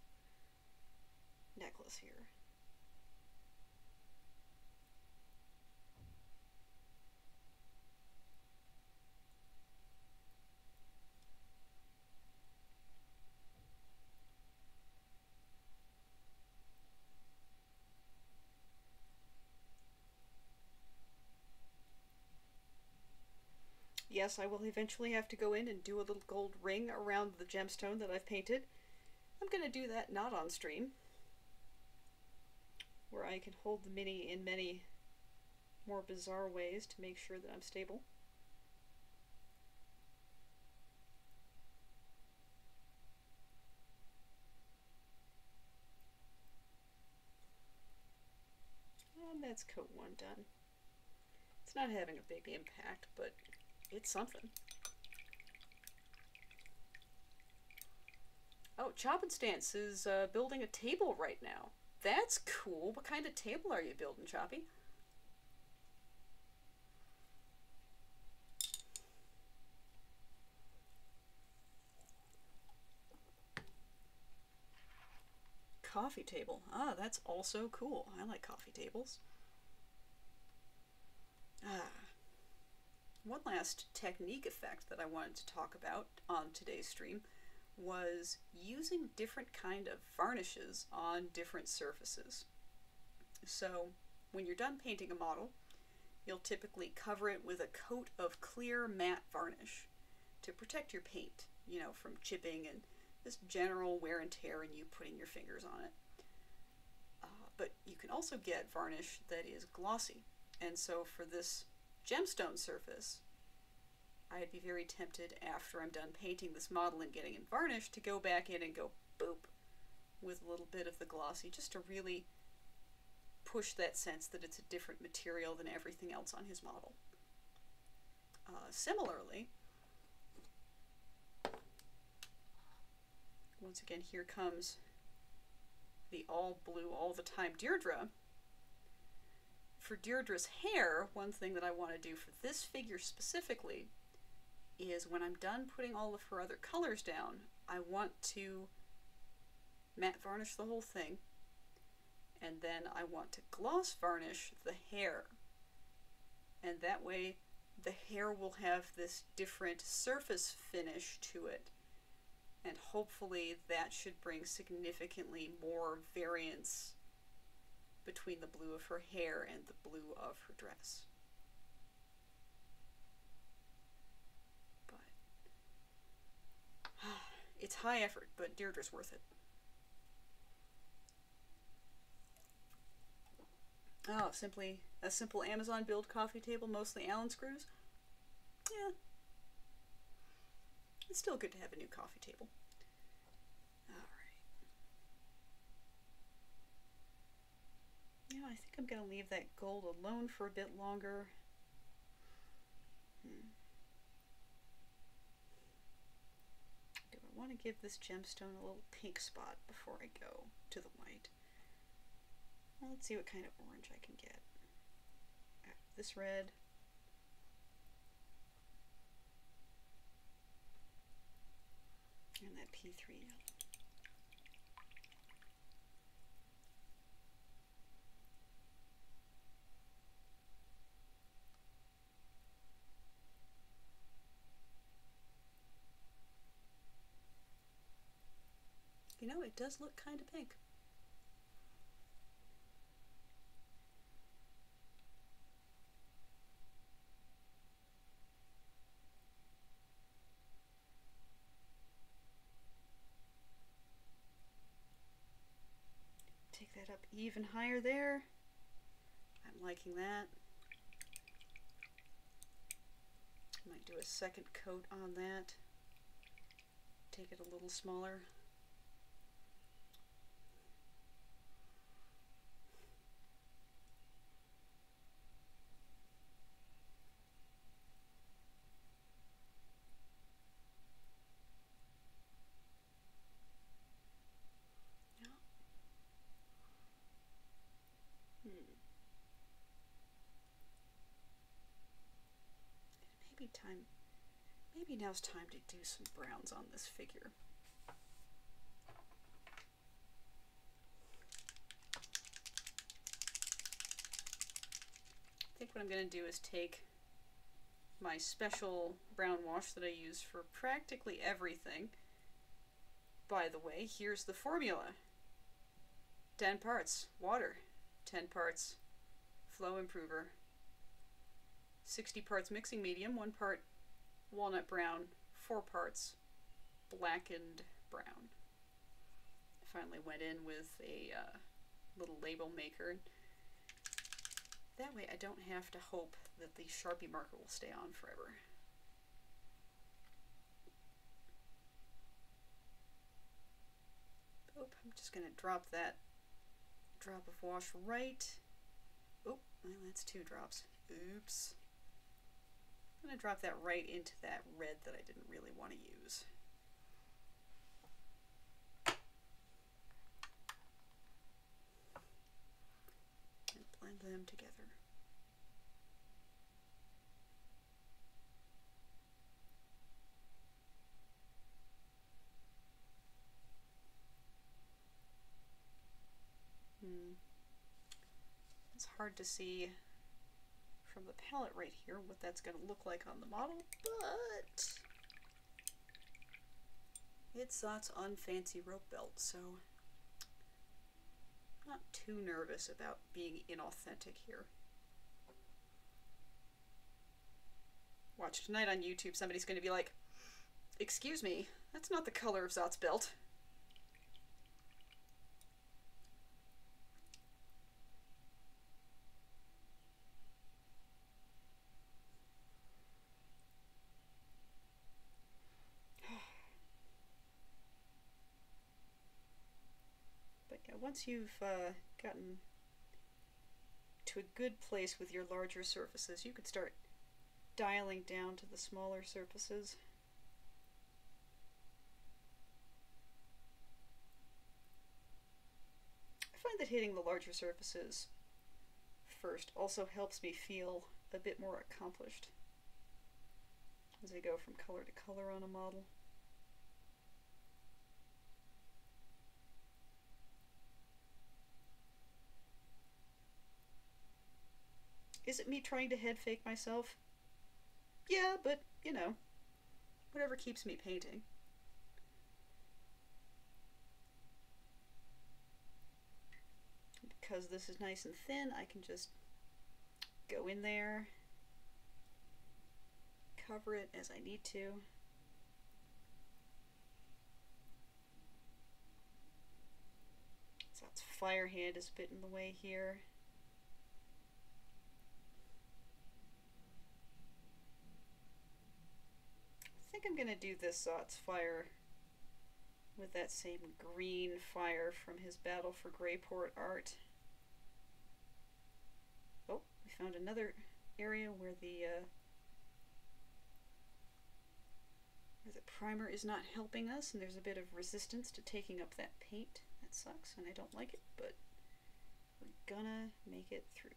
necklace here. Yes, I will eventually have to go in and do a little gold ring around the gemstone that I've painted. I'm going to do that not on stream, where I can hold the mini in many more bizarre ways to make sure that I'm stable. And that's coat one done. It's not having a big impact, but it's something. Oh, Chop and Stance is building a table right now. That's cool. What kind of table are you building, Choppy? Coffee table. Ah, that's also cool. I like coffee tables. Ah. One last technique effect that I wanted to talk about on today's stream was using different kind of varnishes on different surfaces. So when you're done painting a model, you'll typically cover it with a coat of clear matte varnish to protect your paint, you know, from chipping and just general wear and tear and you putting your fingers on it. But you can also get varnish that is glossy. And so for this gemstone surface, I'd be very tempted after I'm done painting this model and getting it varnished to go back in and go boop with a little bit of the glossy, just to really push that sense that it's a different material than everything else on his model. Similarly, once again, here comes the all blue all the time Deirdre. For Deirdre's hair, one thing that I want to do for this figure specifically is when I'm done putting all of her other colors down, I want to matte varnish the whole thing, and then I want to gloss varnish the hair. And that way the hair will have this different surface finish to it. And hopefully that should bring significantly more variance between the blue of her hair and the blue of her dress. But it's high effort, but Deirdre's worth it. Oh, simply a simple Amazon build coffee table, mostly Allen screws. Yeah. It's still good to have a new coffee table. All right. Yeah, I think I'm going to leave that gold alone for a bit longer. Do I want to give this gemstone a little pink spot before I go to the white? Well, let's see what kind of orange I can get. This red. And that P3. You know, it does look kind of pink. Up even higher there. I'm liking that. Might do a second coat on that. Take it a little smaller. Maybe now's time to do some browns on this figure. I think what I'm going to do is take my special brown wash that I use for practically everything. By the way, here's the formula. 10 parts water, 10 parts flow improver, 60 parts mixing medium, 1 part walnut brown, 4 parts blackened brown. I finally went in with a little label maker. That way I don't have to hope that the Sharpie marker will stay on forever. Oop, I'm just going to drop that drop of wash right. Oop, well, that's 2 drops. Oops. I'm going to drop that right into that red that I didn't really want to use. And blend them together. It's hard to see from the palette right here what that's going to look like on the model, but it's Zot's unfancy rope belt, so I'm not too nervous about being inauthentic here. Watch tonight on YouTube, somebody's going to be like, excuse me, that's not the color of Zot's belt. once you've gotten to a good place with your larger surfaces, you could start dialing down to the smaller surfaces. I find that hitting the larger surfaces first also helps me feel a bit more accomplished as I go from color to color on a model. Is it me trying to head fake myself? Yeah, but, you know, whatever keeps me painting. Because this is nice and thin, I can just go in there, cover it as I need to. So that's fire hand is a bit in the way here. I think I'm gonna do this Zot's fire with that same green fire from his Battle for Greyport art. Oh, we found another area where the primer is not helping us, and there's a bit of resistance to taking up that paint. That sucks, and I don't like it, but we're gonna make it through.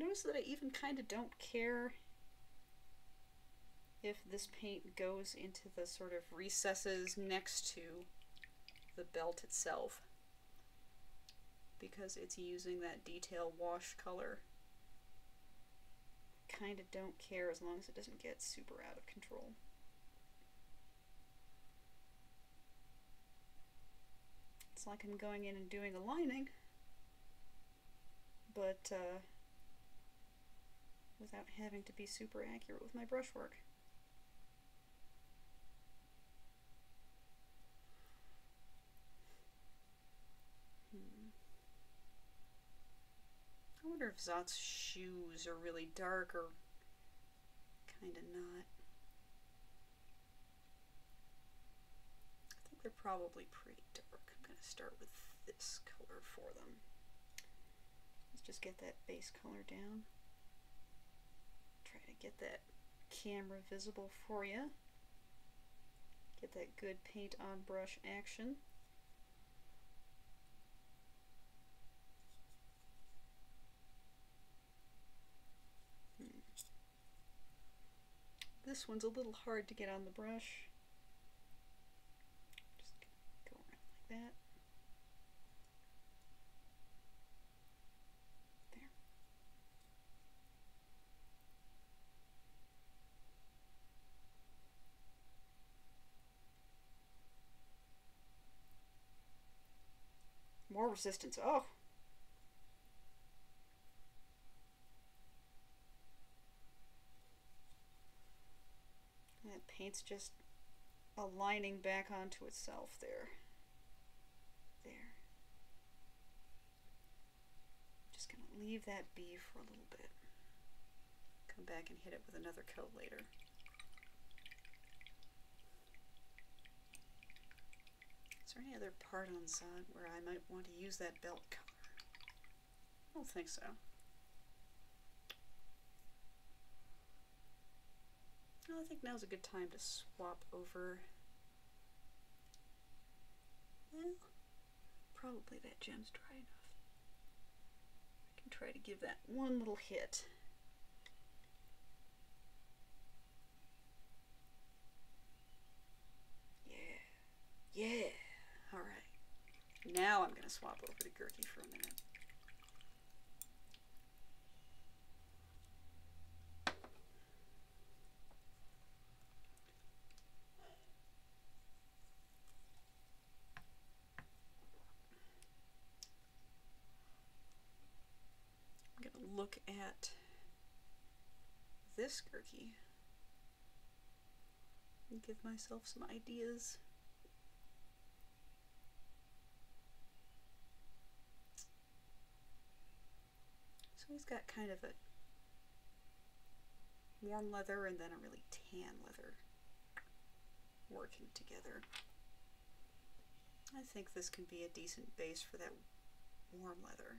Notice that I even kind of don't care if this paint goes into the sort of recesses next to the belt itself, because it's using that detail wash color. I kind of don't care as long as it doesn't get super out of control. It's like I'm going in and doing a lining, but without having to be super accurate with my brushwork. I wonder if Zot's shoes are really dark or kind of not. I think they're probably pretty dark. I'm going to start with this color for them. Let's just get that base color down. Try to get that camera visible for you. Get that good paint on brush action. This one's a little hard to get on the brush. Just go around like that. More resistance. Oh! And that paint's just aligning back onto itself there. There. Just gonna leave that be for a little bit. Come back and hit it with another coat later. Is there any other part on Zot where I might want to use that belt color? I don't think so. Well, I think now's a good time to swap over. Well, probably that gem's dry enough. I can try to give that one little hit. Yeah. Yeah. All right, now I'm going to swap over to Gerki for a minute. I'm going to look at this Gerki? Give myself some ideas. So he's got kind of a warm leather and then a really tan leather working together. I think this can be a decent base for that warm leather.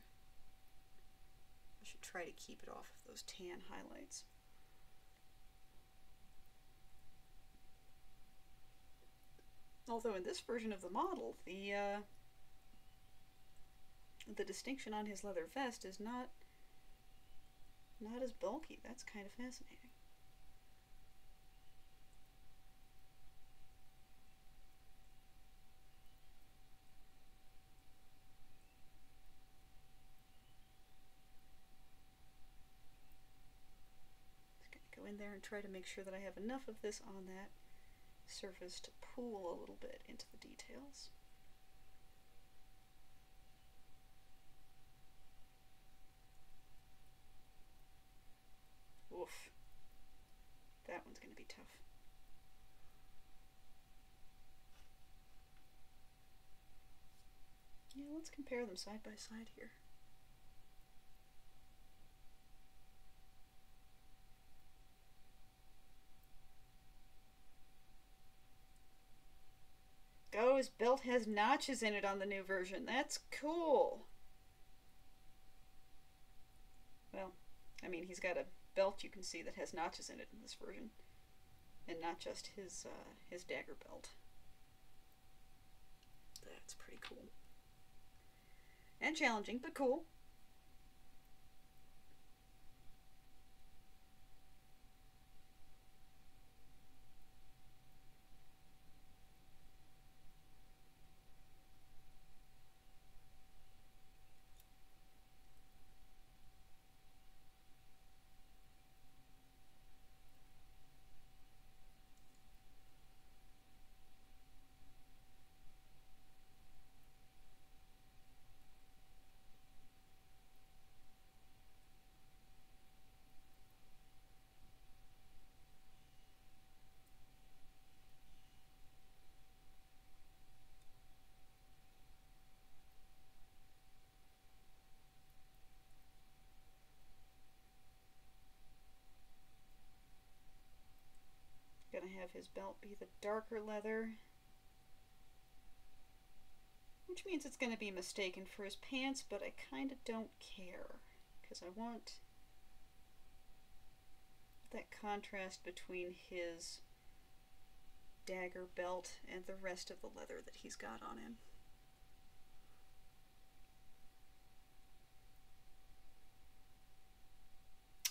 I should try to keep it off of those tan highlights. Although in this version of the model, the distinction on his leather vest is not as bulky. That's kind of fascinating. There and try to make sure that I have enough of this on that surface to pool a little bit into the details. Oof. That one's going to be tough. Yeah, let's compare them side by side here. Oh, his belt has notches in it on the new version. That's cool. Well, I mean, he's got a belt you can see that has notches in it in this version, and not just his dagger belt. That's pretty cool. And challenging, but cool. Have his belt be the darker leather, which means it's going to be mistaken for his pants, but I kind of don't care because I want that contrast between his dagger belt and the rest of the leather that he's got on him.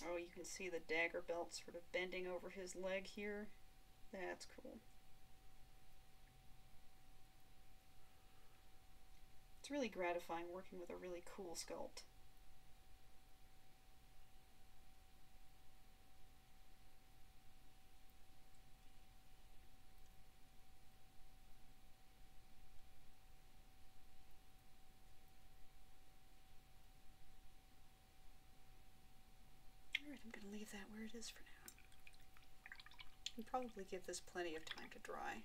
Oh, you can see the dagger belt sort of bending over his leg here. That's cool. It's really gratifying working with a really cool sculpt. Alright, I'm going to leave that where it is for now. Probably give this plenty of time to dry.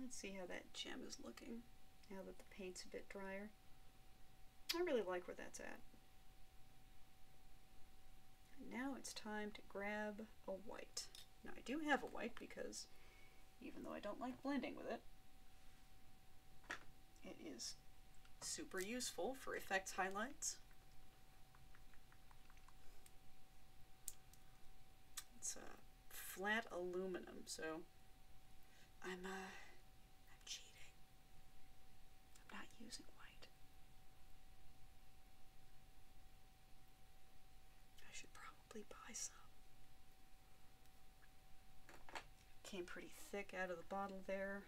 Let's see how that gem is looking now that the paint's a bit drier. I really like where that's at. Now it's time to grab a white. Now I do have a white because even though I don't like blending with it, it is super useful for effects highlights. It's a flat aluminum, so I'm cheating. I'm not using white. Buy some. Came pretty thick out of the bottle there,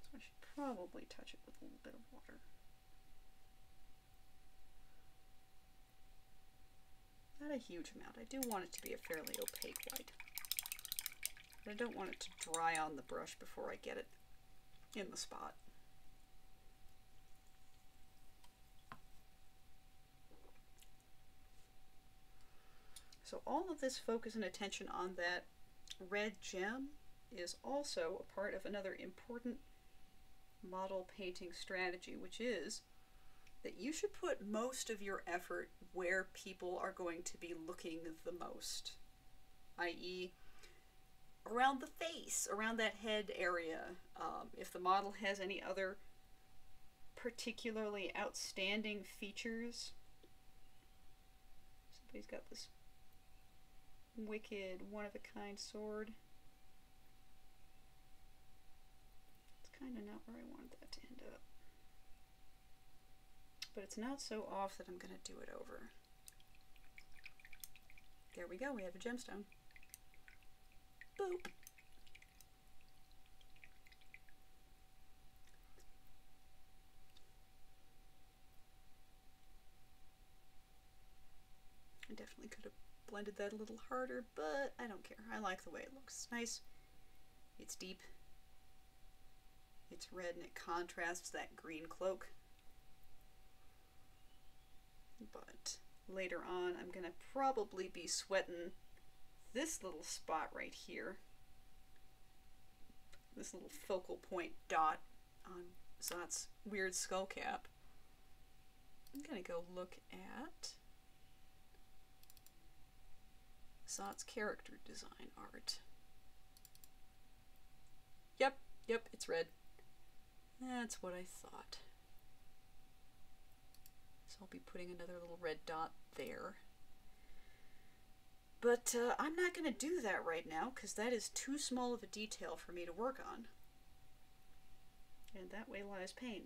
so I should probably touch it with a little bit of water. Not a huge amount. I do want it to be a fairly opaque white. But I don't want it to dry on the brush before I get it in the spot. So all of this focus and attention on that red gem is also a part of another important model painting strategy, which is that you should put most of your effort where people are going to be looking the most, i.e. around the face, around that head area. If the model has any other particularly outstanding features, somebody's got this wicked one-of-a-kind sword. It's kind of not where I wanted that to end up, but it's not so off that I'm gonna do it over. There we go, we have a gemstone. Boop. I definitely could have blended that a little harder, but I don't care. I like the way it looks. It's nice, it's deep, it's red, and it contrasts that green cloak. But later on I'm gonna probably be sweating this little spot right here, this little focal point dot on Zot's weird skull cap. I'm gonna go look at Zot's character design art. Yep, yep, it's red. That's what I thought. So I'll be putting another little red dot there. But I'm not gonna do that right now because that is too small of a detail for me to work on. And that way lies pain.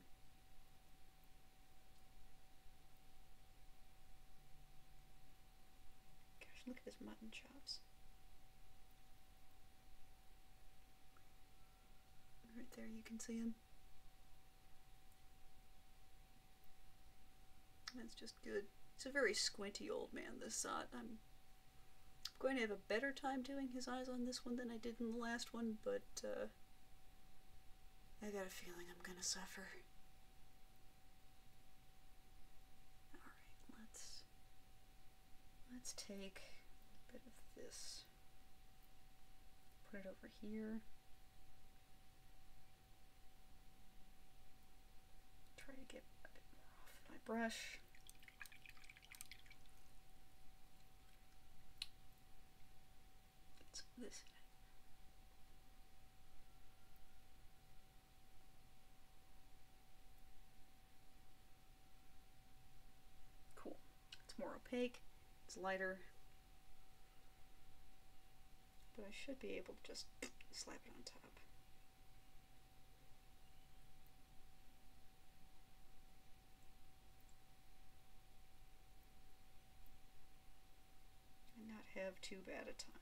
Look at his mutton chops. Right there, you can see him. That's just good. He's a very squinty old man, this Zot. I'm going to have a better time doing his eyes on this one than I did in the last one, but I got a feeling I'm gonna suffer. Alright, Let's take a bit of this, put it over here, try to get a bit more off my brush. It's this side. Cool, it's more opaque. It's lighter, but I should be able to just slap it on top. And not have too bad a time.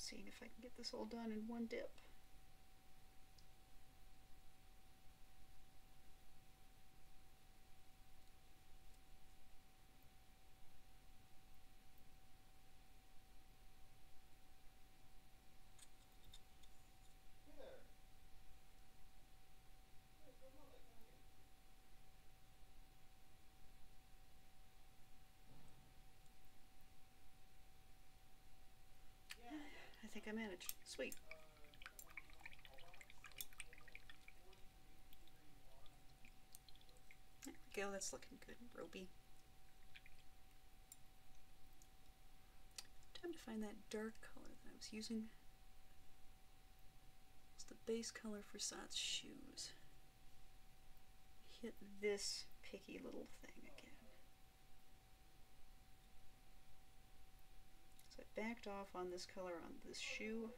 Seeing if I can get this all done in one dip. I managed. Sweet. There we go, that's looking good, Roby. Time to find that dark color that I was using. It's the base color for Zot's shoes. Hit this picky little thing again. So I backed off on this color on this shoe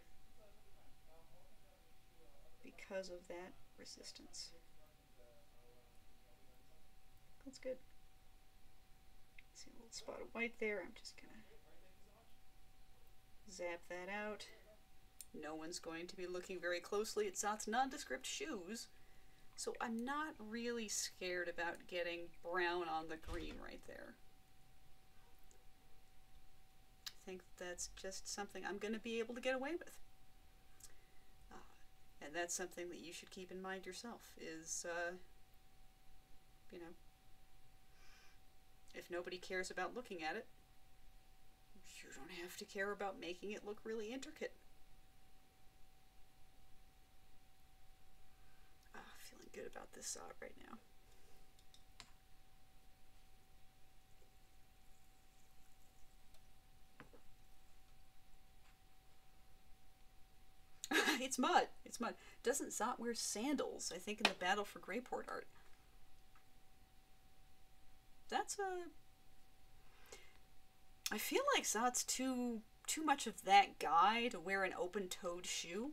because of that resistance. That's good. See a little spot of white there. I'm just gonna zap that out. No one's going to be looking very closely at Zot's nondescript shoes. So I'm not really scared about getting brown on the green right there. I think that's just something I'm going to be able to get away with. And that's something that you should keep in mind yourself is, you know, if nobody cares about looking at it, you don't have to care about making it look really intricate. Good about this Zot right now. It's mud. It's mud. Doesn't Zot wear sandals? I think in the Battle for Greyport art. That's a. I feel like Zot's too much of that guy to wear an open-toed shoe.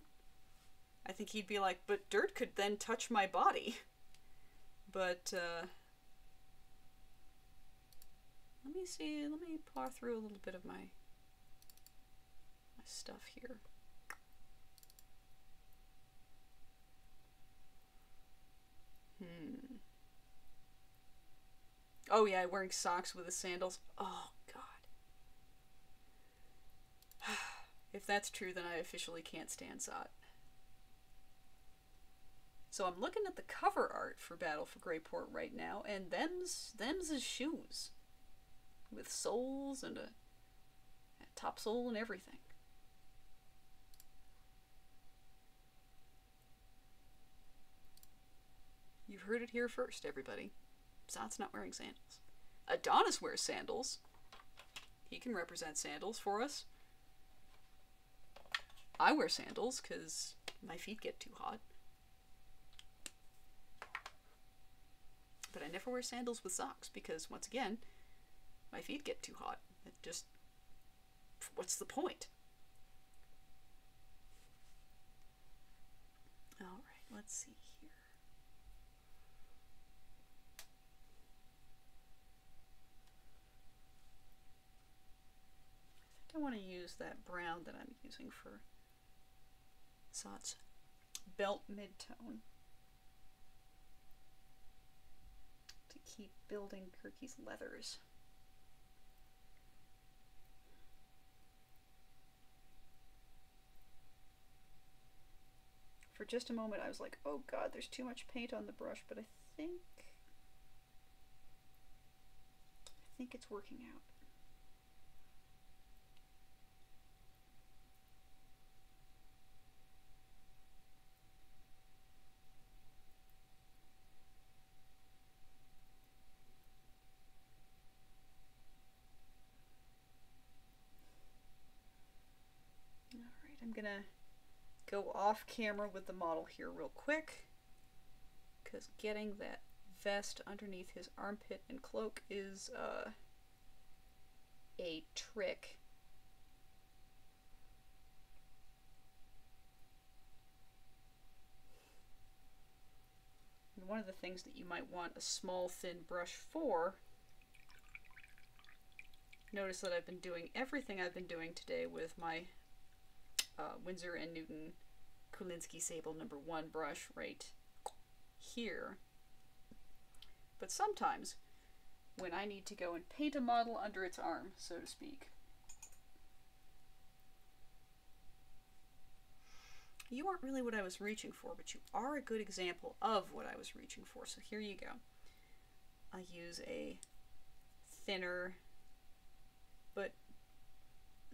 I think he'd be like, but dirt could then touch my body. But, let me see, let me paw through a little bit of my stuff here. Oh yeah, wearing socks with the sandals. Oh, God. If that's true, then I officially can't stand Zot. So I'm looking at the cover art for Battle for Greyport right now, and them's his shoes. With soles and a top sole and everything. You've heard it here first, everybody. Zot's not wearing sandals. Adonis wears sandals. He can represent sandals for us. I wear sandals because my feet get too hot. But I never wear sandals with socks because, once again, my feet get too hot. It just, what's the point? All right, let's see here. I think I want to use that brown that I'm using for Zot's belt mid-tone. Keep building Gerki's leathers. For just a moment I was like, oh God, there's too much paint on the brush, but I think it's working out. Gonna go off camera with the model here real quick because getting that vest underneath his armpit and cloak is a trick. And one of the things that you might want a small thin brush for, notice that I've been doing everything I've been doing today with my Winsor and Newton Kulinski Sable #1 brush right here. But sometimes when I need to go and paint a model under its arm, so to speak, you aren't really what I was reaching for, but you are a good example of what I was reaching for. So here you go. I use a thinner, but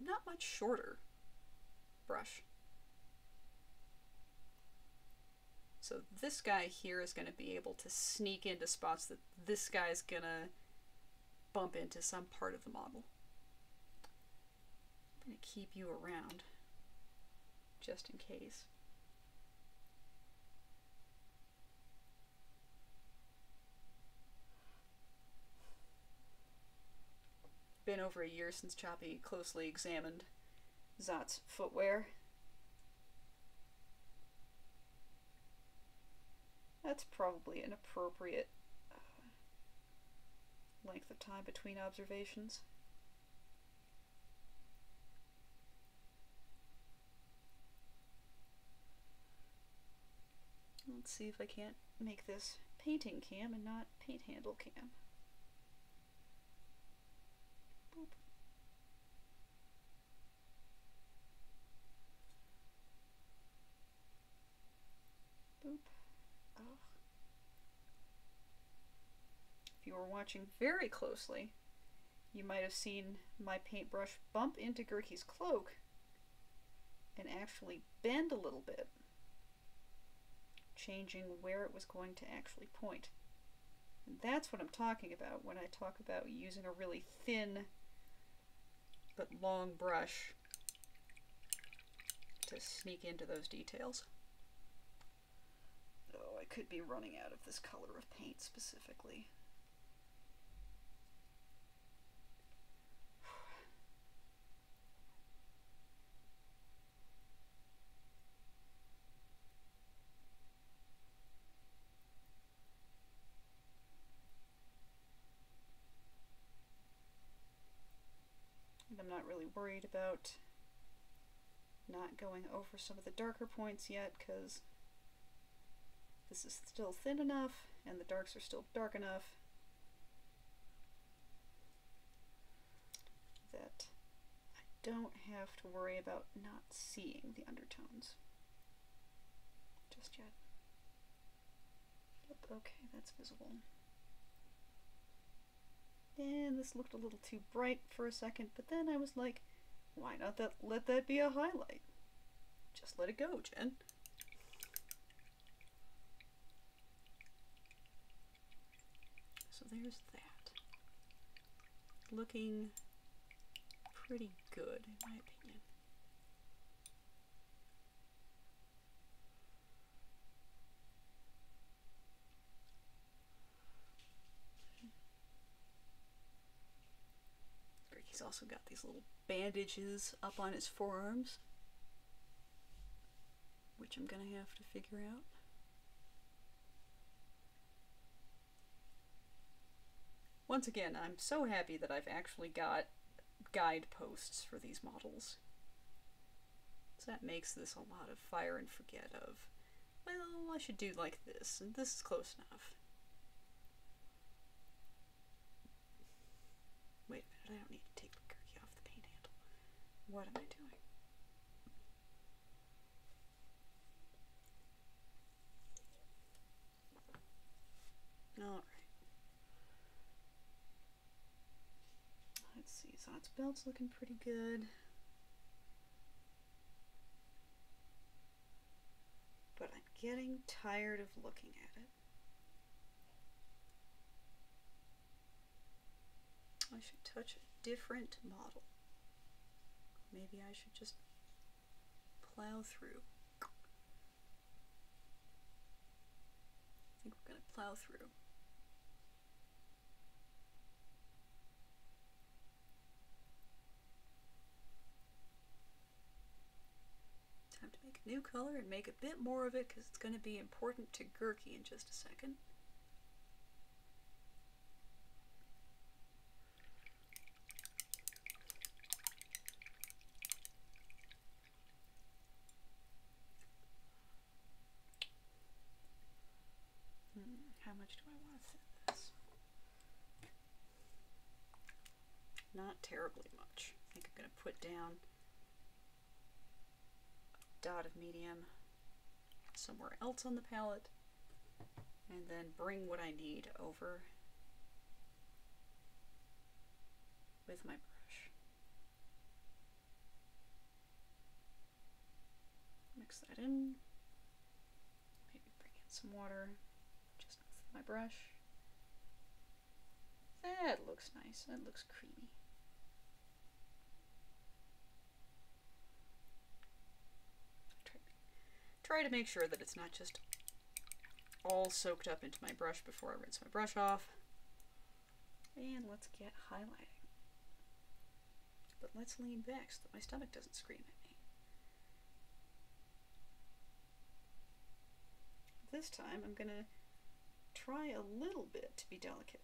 not much shorter brush. So this guy here is going to be able to sneak into spots that this guy is going to bump into some part of the model. I'm going to keep you around just in case. Been over a year since Choppy closely examined Zot's footwear. That's probably an appropriate length of time between observations. Let's see if I can't make this painting cam and not paint handle cam. If you were watching very closely, you might have seen my paintbrush bump into Gerki's cloak and actually bend a little bit, changing where it was going to actually point. And that's what I'm talking about when I talk about using a really thin but long brush to sneak into those details. Oh, I could be running out of this color of paint specifically. I'm not really worried about not going over some of the darker points yet, because this is still thin enough and the darks are still dark enough that I don't have to worry about not seeing the undertones just yet. Yep, okay, that's visible. And this looked a little too bright for a second, but then I was like, why not let that be a highlight? Just let it go, Jen. So there's that. Looking pretty good, in my opinion. He's also got these little bandages up on his forearms, which I'm gonna have to figure out. Once again, I'm so happy that I've actually got guideposts for these models. So that makes this a lot of fire and forget of, well, I should do like this, and this is close enough. Wait a minute, I don't need to take Gerki off the paint handle. What am I doing? Alright. Let's see, Zot's belt's looking pretty good. But I'm getting tired of looking at it. I should touch a different model. Maybe I should just plow through. I think we're going to plow through. Time to make a new color and make a bit more of it because it's going to be important to Gerki in just a second. How much do I want to thin this? Not terribly much. I think I'm going to put down a dot of medium somewhere else on the palette and then bring what I need over with my brush. mix that in. Maybe bring in some water, just with my brush. That looks nice, that looks creamy. Try to make sure that it's not just all soaked up into my brush before I rinse my brush off. And let's get highlighting. But let's lean back so that my stomach doesn't scream at me. This time I'm gonna try a little bit to be delicate.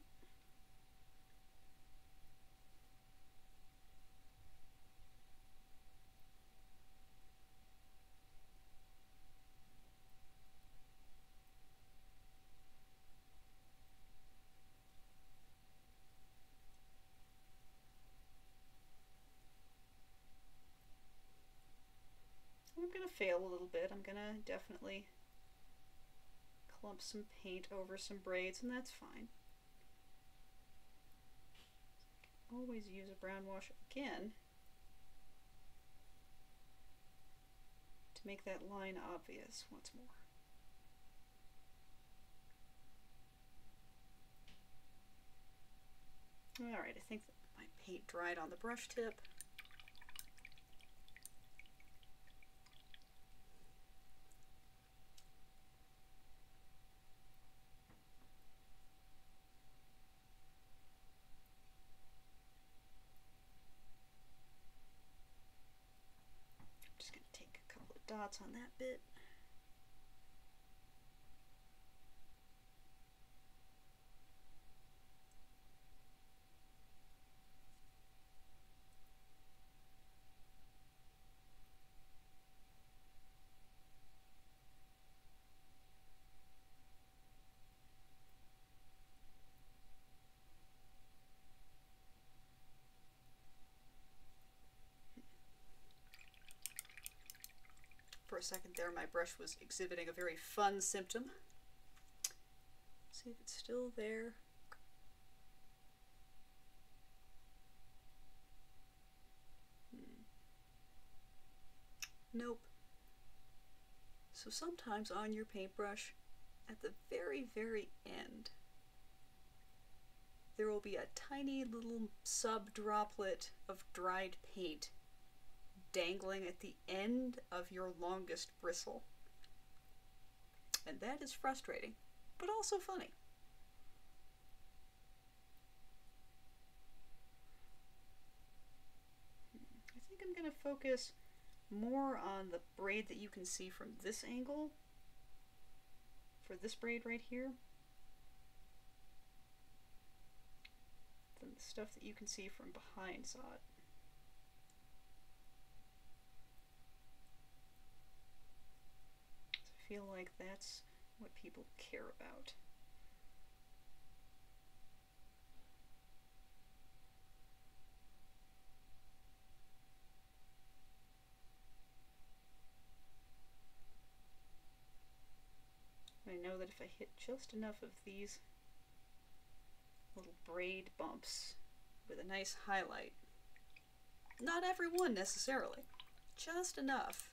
Fail a little bit. I'm gonna definitely clump some paint over some braids, and that's fine. I can always use a brown wash again to make that line obvious once more. Alright, I think that my paint dried on the brush tip. Dots on that bit. A second there, my brush was exhibiting a very fun symptom. Let's see if it's still there. Nope. So sometimes on your paintbrush, at the very, very end, there will be a tiny little sub-droplet of dried paint dangling at the end of your longest bristle. And that is frustrating, but also funny. I think I'm going to focus more on the braid that you can see from this angle, for this braid right here, than the stuff that you can see from behind Zot. I feel like that's what people care about. I know that if I hit just enough of these little braid bumps with a nice highlight, not every one necessarily, just enough,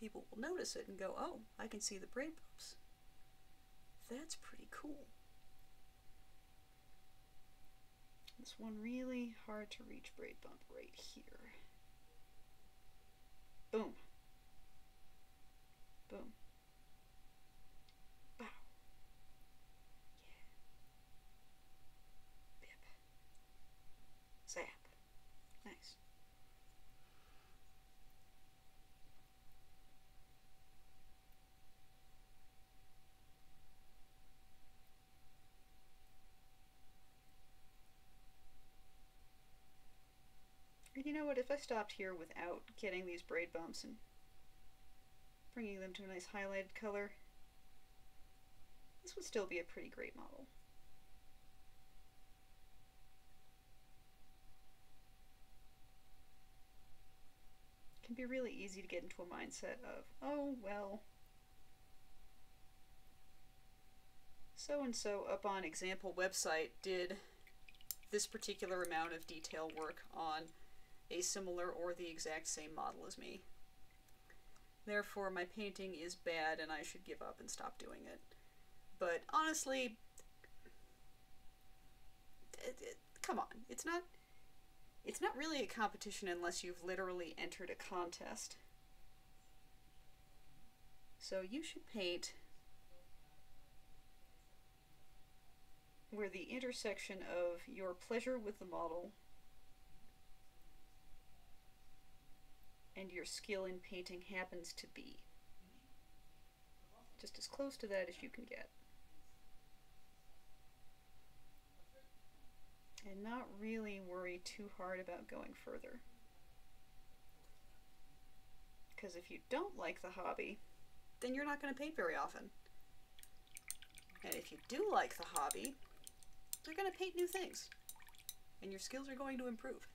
people will notice it and go, oh, I can see the braid bumps. That's pretty cool. This one really hard to reach braid bump right here. Boom. Boom. Wow. Yeah. Bip. Zap. Nice. You know what, if I stopped here without getting these braid bumps and bringing them to a nice highlighted color, this would still be a pretty great model. It can be really easy to get into a mindset of, oh, well, so-and-so up on example website did this particular amount of detail work on a similar or the exact same model as me. Therefore, my painting is bad and I should give up and stop doing it. But honestly, come on. It's not really a competition unless you've literally entered a contest. So you should paint where the intersection of your pleasure with the model and your skill in painting happens to be. Just as close to that as you can get. And not really worry too hard about going further. Because if you don't like the hobby, then you're not going to paint very often. And if you do like the hobby, you're going to paint new things. And your skills are going to improve.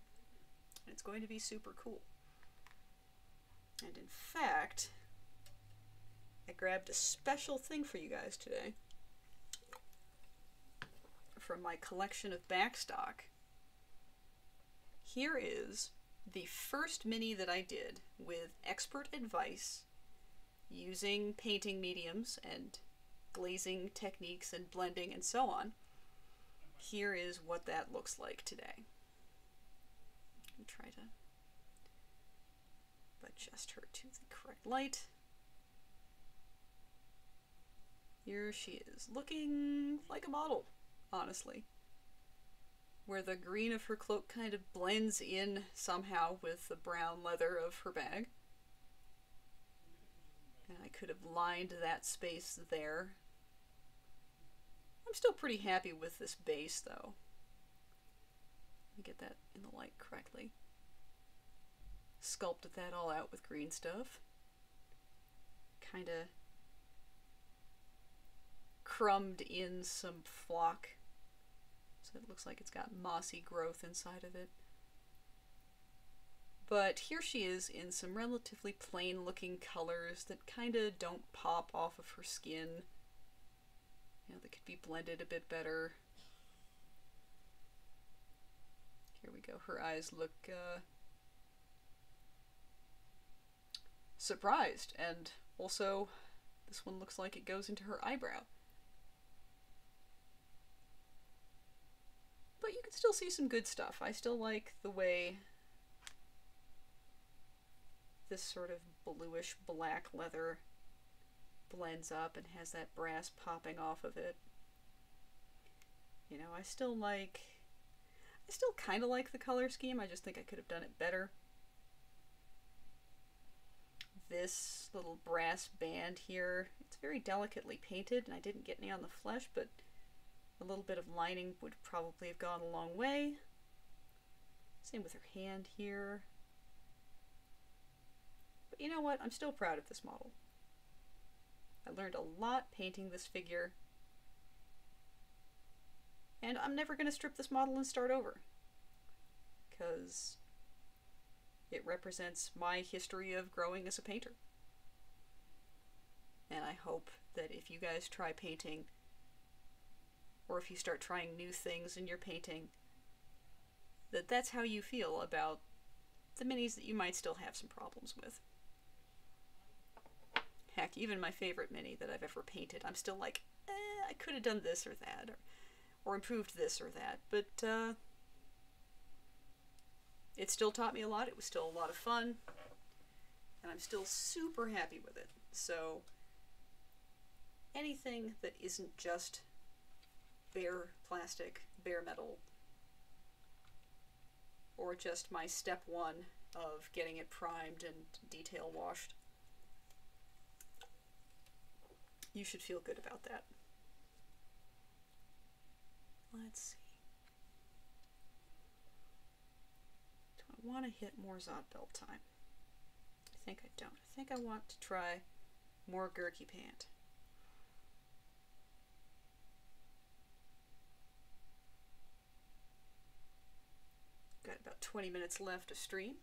And it's going to be super cool. And in fact, I grabbed a special thing for you guys today from my collection of backstock. Here is the first mini that I did with expert advice using painting mediums and glazing techniques and blending and so on. Here is what that looks like today. I'll try to adjust her to the correct light. Here she is, looking like a model, honestly. Where the green of her cloak kind of blends in somehow with the brown leather of her bag. And I could have lined that space there. I'm still pretty happy with this base, though. Let me get that in the light correctly. Sculpted that all out with green stuff. Kind of crumbed in some flock, so it looks like it's got mossy growth inside of it. But here she is in some relatively plain looking colors that kind of don't pop off of her skin. You know, they could be blended a bit better. Here we go. Her eyes look surprised, and also this one looks like it goes into her eyebrow. But you can still see some good stuff. I still like the way this sort of bluish black leather blends up and has that brass popping off of it. You know, I still kind of like the color scheme. I just think I could have done it better. This little brass band here, it's very delicately painted, and I didn't get any on the flesh, but a little bit of lining would probably have gone a long way. Same with her hand here. But you know what? I'm still proud of this model. I learned a lot painting this figure, and I'm never going to strip this model and start over, because it represents my history of growing as a painter. And I hope that if you guys try painting, or if you start trying new things in your painting, that that's how you feel about the minis that you might still have some problems with. Heck, even my favorite mini that I've ever painted, I'm still like, I could have done this or that, or improved this or that, but it still taught me a lot. It was still a lot of fun, and I'm still super happy with it. So anything that isn't just bare plastic, bare metal, or just my step one of getting it primed and detail washed, you should feel good about that. Let's see. Want to hit more Zot belt time? I think I don't. I think I want to try more Gerki pant. Got about 20 minutes left of stream.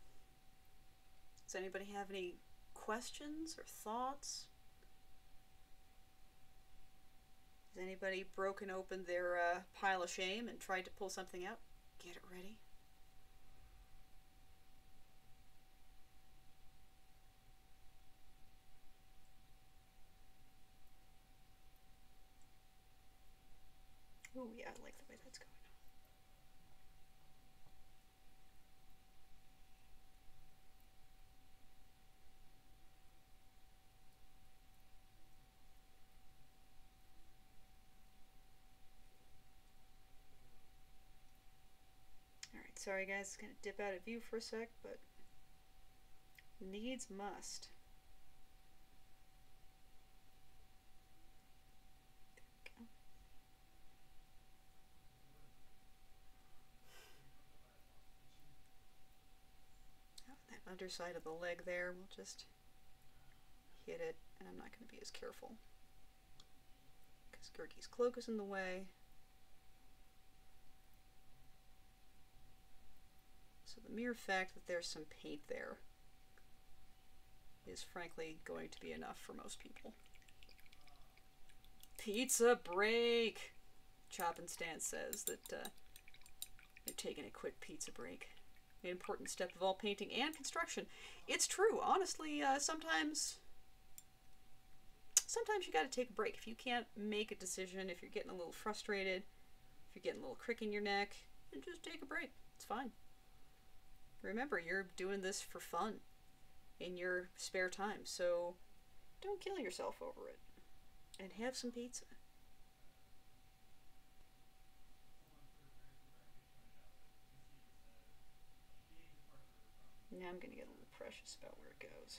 Does anybody have any questions or thoughts? Has anybody broken open their pile of shame and tried to pull something out? Get it ready. Ooh, yeah, I like the way that's going. Sorry guys, it's gonna dip out of view for a sec, but needs must. There we go. Oh, that underside of the leg there, we'll just hit it, and I'm not gonna be as careful because Gerki's cloak is in the way. So the mere fact that there's some paint there is frankly going to be enough for most people. Pizza break! Chop and Stan says that they're taking a quick pizza break. An important step of all painting and construction. It's true, honestly, sometimes you gotta take a break. If you can't make a decision, if you're getting a little frustrated, if you're getting a little crick in your neck, then just take a break, it's fine. Remember, you're doing this for fun in your spare time, so don't kill yourself over it. And have some pizza. Now I'm going to get a little precious about where it goes.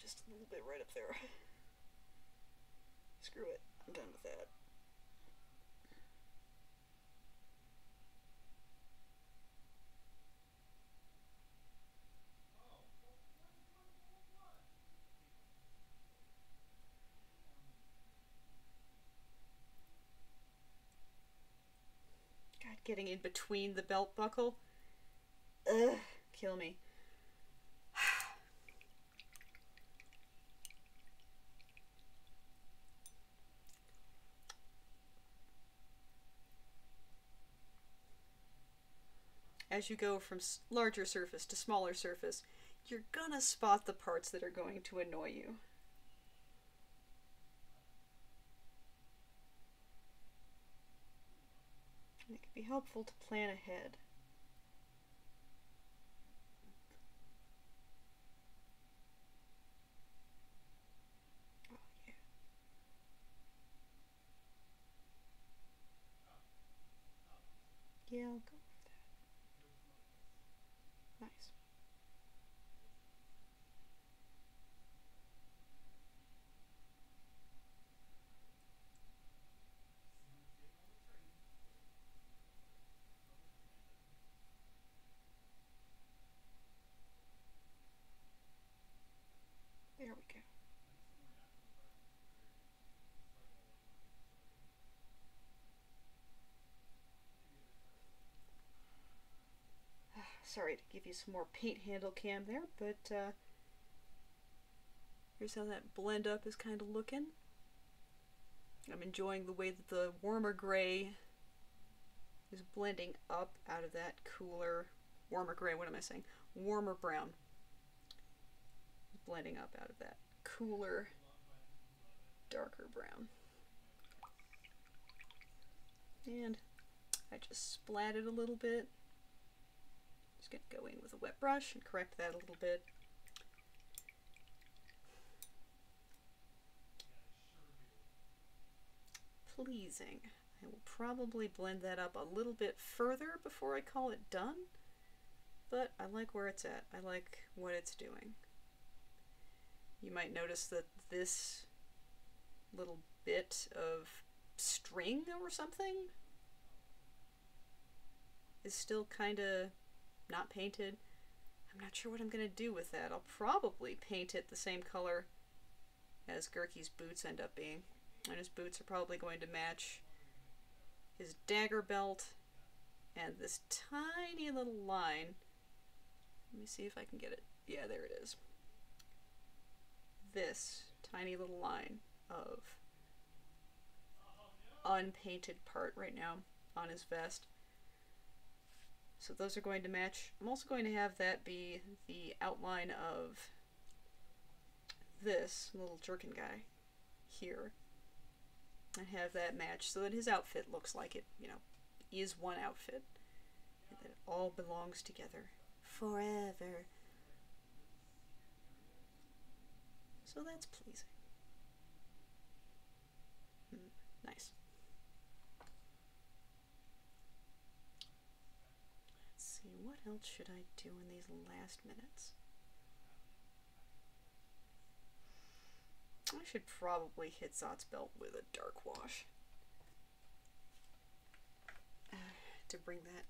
Just a little bit right up there. Screw it. I'm done with that. God, getting in between the belt buckle. Ugh, kill me. As you go from larger surface to smaller surface, you're gonna spot the parts that are going to annoy you. And it can be helpful to plan ahead. Oh, yeah. Yeah, I'll go. Nice. There we go. Sorry to give you some more paint handle cam there, but here's how that blend up is kind of looking. I'm enjoying the way that the warmer gray is blending up out of that cooler, warmer gray, what am I saying? Warmer brown. Blending up out of that cooler, darker brown. And I just splatted a little bit. Just going to go in with a wet brush and correct that a little bit. Pleasing. I will probably blend that up a little bit further before I call it done, but I like where it's at. I like what it's doing. You might notice that this little bit of string or something is still kind of not painted. I'm not sure what I'm going to do with that. I'll probably paint it the same color as Gerki's boots end up being. And his boots are probably going to match his dagger belt and this tiny little line. Let me see if I can get it. Yeah, there it is. This tiny little line of unpainted part right now on his vest. So those are going to match. I'm also going to have that be the outline of this little jerkin guy here. And have that match so that his outfit looks like it, you know, is one outfit. And that it all belongs together forever. So that's pleasing. Nice. Let's see, what else should I do in these last minutes? I should probably hit Zot's belt with a dark wash to bring that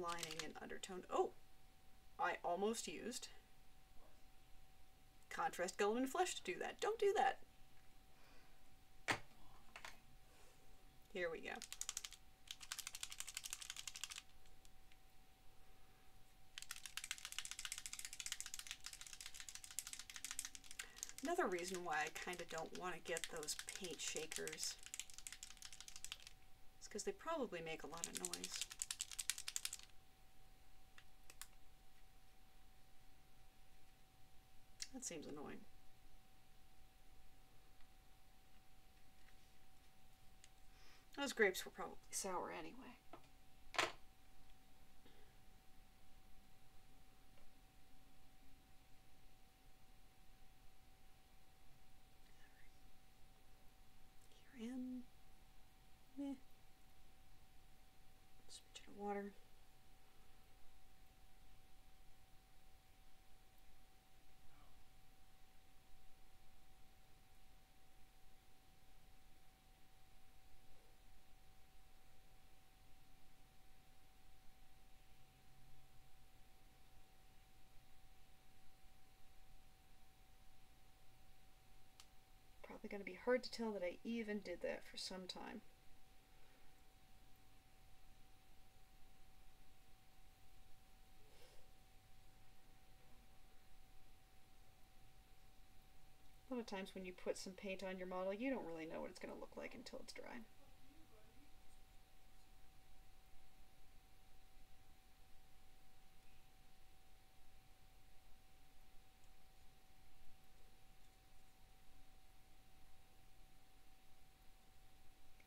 lining and undertone. Oh, I almost used Contrast Golem Flesh to do that. Don't do that. Here we go. Another reason why I kind of don't want to get those paint shakers is because they probably make a lot of noise. That seems annoying. Those grapes were probably sour anyway. Water. Probably going to be hard to tell that I even did that for some time. Times when you put some paint on your model, you don't really know what it's going to look like until it's dry.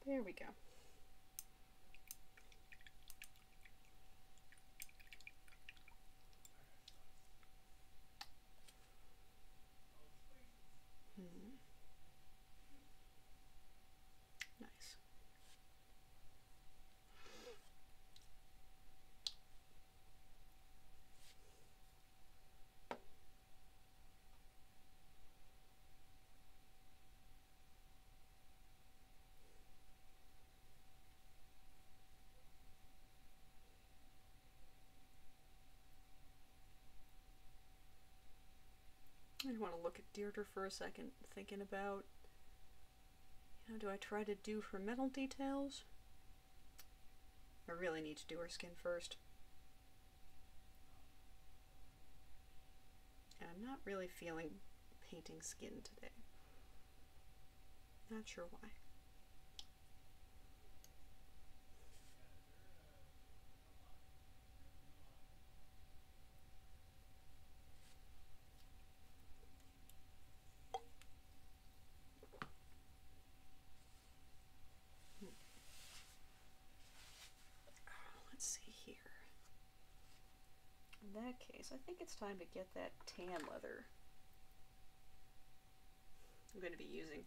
There we go. Nice. I want to look at Deirdre for a second, thinking about, you know, do I try to do her metal details? I really need to do her skin first. And I'm not really feeling painting skin today. Not sure why. Case, I think it's time to get that tan leather. I'm going to be using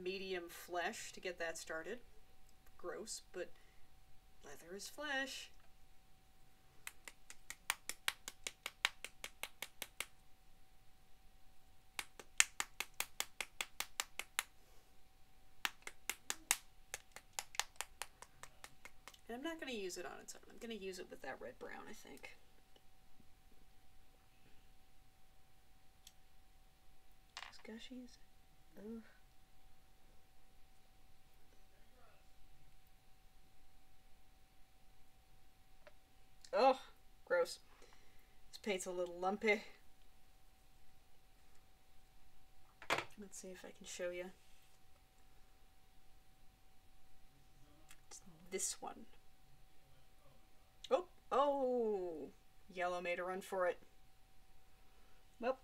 medium flesh to get that started. Gross, but leather is flesh. And I'm not going to use it on its own. I'm going to use it with that red brown, I think. Gushies. Ugh. Oh, gross. This paint's a little lumpy. Let's see if I can show you. It's this one. Oh, oh, yellow made a run for it. Well,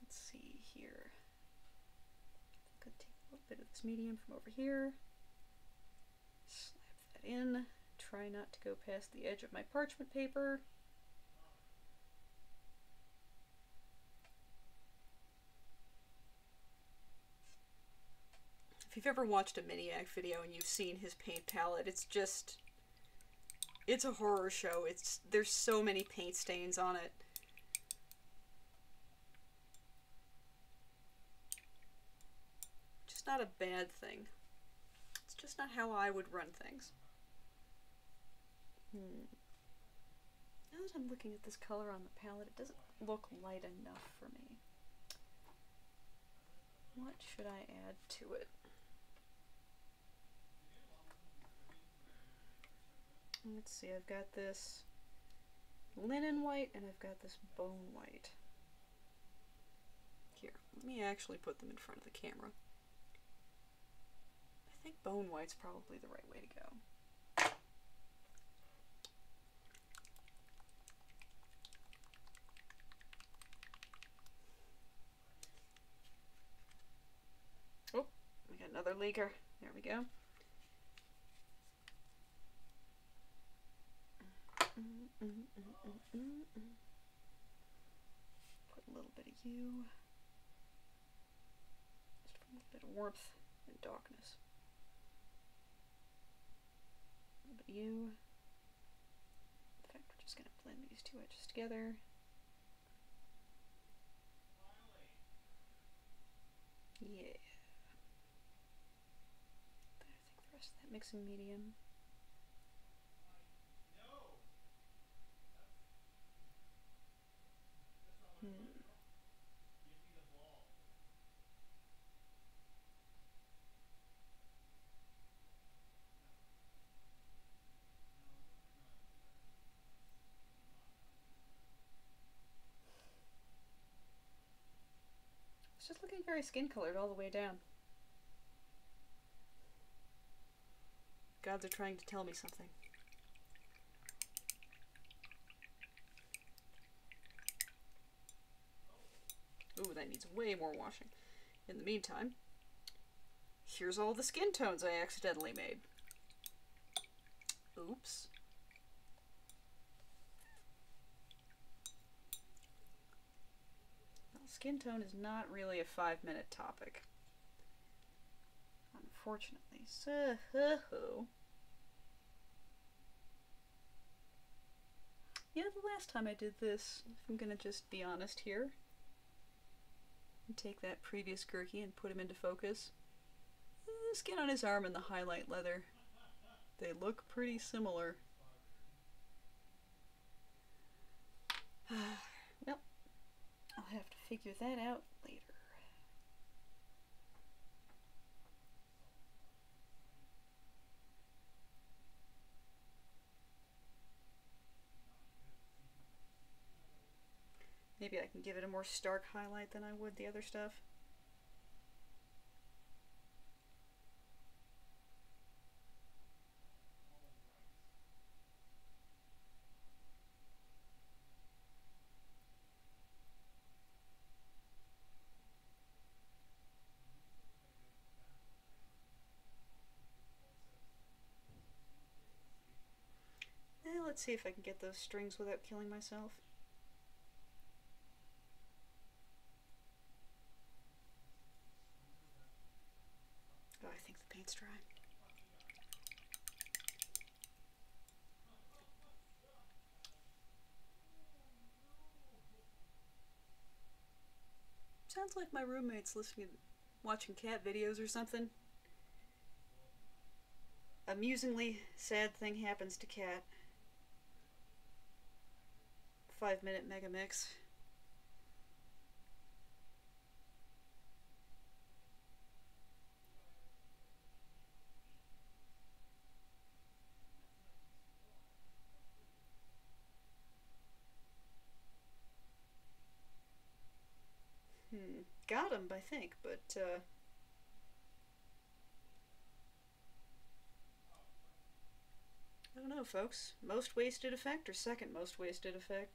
let's see here. I could take a little bit of this medium from over here. Slap that in. Try not to go past the edge of my parchment paper. If you've ever watched a Miniac video and you've seen his paint palette, it's just, it's a horror show. It's, there's so many paint stains on it. Just not a bad thing. It's just not how I would run things. Now that I'm looking at this color on the palette, it doesn't look light enough for me. What should I add to it? Let's see, I've got this linen white and I've got this bone white. Here, let me actually put them in front of the camera. I think bone white's probably the right way to go. Oh, we got another leaker. There we go. Put a little bit of you, just a little bit of warmth and darkness. A little bit of you. In fact, we're just going to blend these two edges together. Yeah. But I think the rest of that mixing medium. It's just looking very skin colored all the way down. Gods are trying to tell me something. Ooh, that needs way more washing. In the meantime, here's all the skin tones I accidentally made. Oops. Well, skin tone is not really a 5-minute topic, unfortunately. So, yeah, the last time I did this, if I'm gonna just be honest here, and take that previous Gerki and put him into focus. The skin on his arm and the highlight leather, they look pretty similar. Well, I'll have to figure that out later. Maybe I can give it a more stark highlight than I would the other stuff. Now let's see if I can get those strings without killing myself. Let's try. Sounds like my roommate's listening, watching cat videos or something. Amusingly, sad thing happens to cat. 5-minute mega mix. got him, I think, but I don't know, folks. Most wasted effect or second most wasted effect?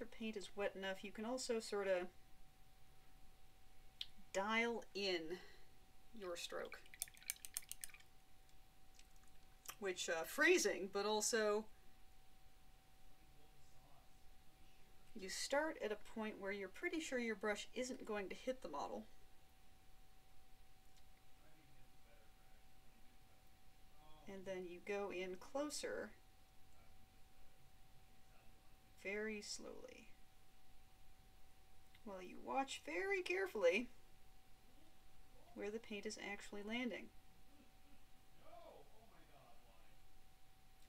Your paint is wet enough, you can also sort of dial in your stroke, which phrasing, but also you start at a point where you're pretty sure your brush isn't going to hit the model. And then you go in closer very slowly. Well, you watch very carefully where the paint is actually landing.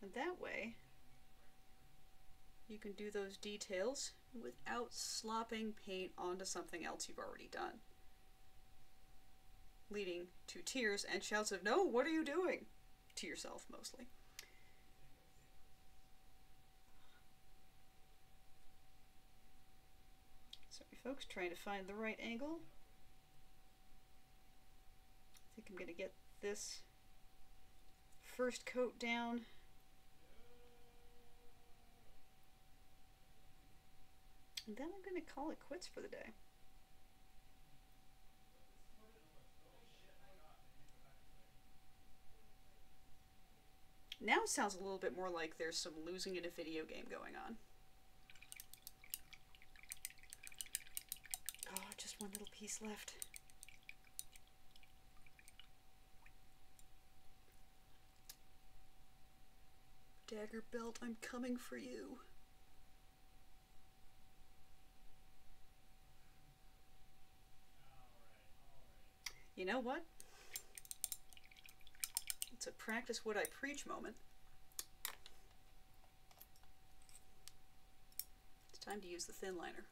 And that way, you can do those details without slopping paint onto something else you've already done, leading to tears and shouts of, "No, what are you doing?" to yourself mostly. Folks, trying to find the right angle. I think I'm going to get this first coat down. And then I'm going to call it quits for the day. Now it sounds a little bit more like there's some losing in a video game going on. Just one little piece left. Dagger belt, I'm coming for you. You know what? It's a practice what I preach moment. It's time to use the thin liner.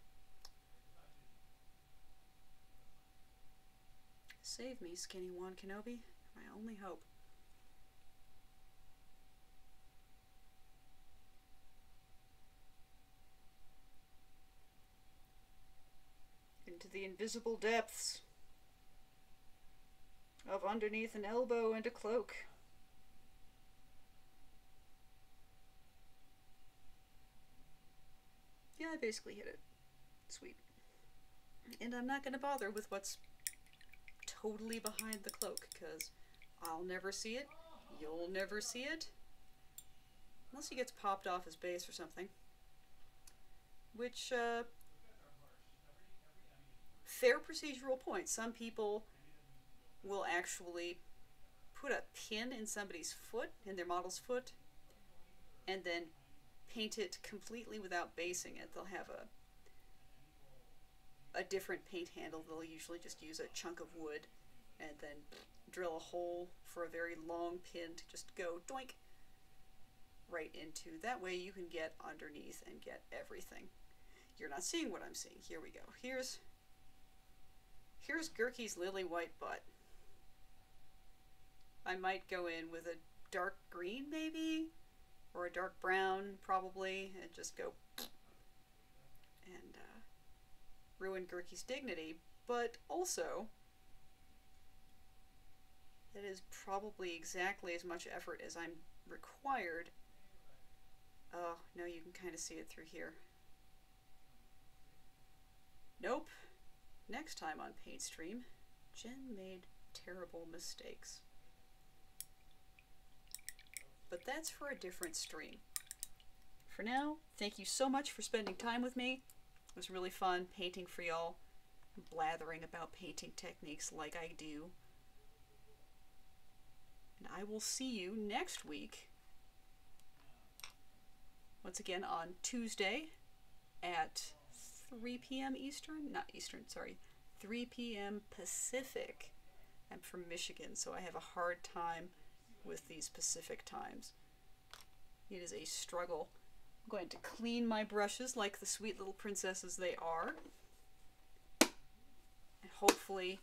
Save me, skinny Juan Kenobi, my only hope. Into the invisible depths of underneath an elbow and a cloak. Yeah, I basically hit it. Sweet. And I'm not going to bother with what's totally behind the cloak, because I'll never see it, you'll never see it, unless he gets popped off his base or something, which, fair procedural point. Some people will actually put a pin in somebody's foot, in their model's foot, and then paint it completely without basing it. They'll have a different paint handle. They'll usually just use a chunk of wood and then drill a hole for a very long pin to just go doink right into. That way you can get underneath and get everything. You're not seeing what I'm seeing. Here we go. Here's Gerki's lily white butt. I might go in with a dark green maybe, or a dark brown probably, and just go and ruin Gerki's dignity, but also that is probably exactly as much effort as I'm required. Oh, no, you can kind of see it through here. Nope. Next time on PaintStream, Jen made terrible mistakes. But that's for a different stream. For now, thank you so much for spending time with me. It was really fun painting for y'all, blathering about painting techniques like I do. And I will see you next week, once again on Tuesday at 3 p.m. Eastern, not Eastern, sorry, 3 p.m. Pacific. I'm from Michigan, so I have a hard time with these Pacific times. It is a struggle. I'm going to clean my brushes like the sweet little princesses they are. And hopefully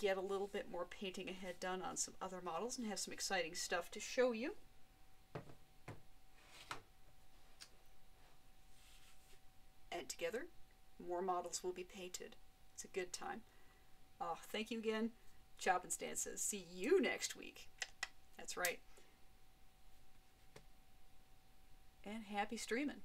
get a little bit more painting ahead done on some other models and have some exciting stuff to show you. And together, more models will be painted. It's a good time. Oh, thank you again. Chop and Stan says, see you next week. That's right. And happy streaming.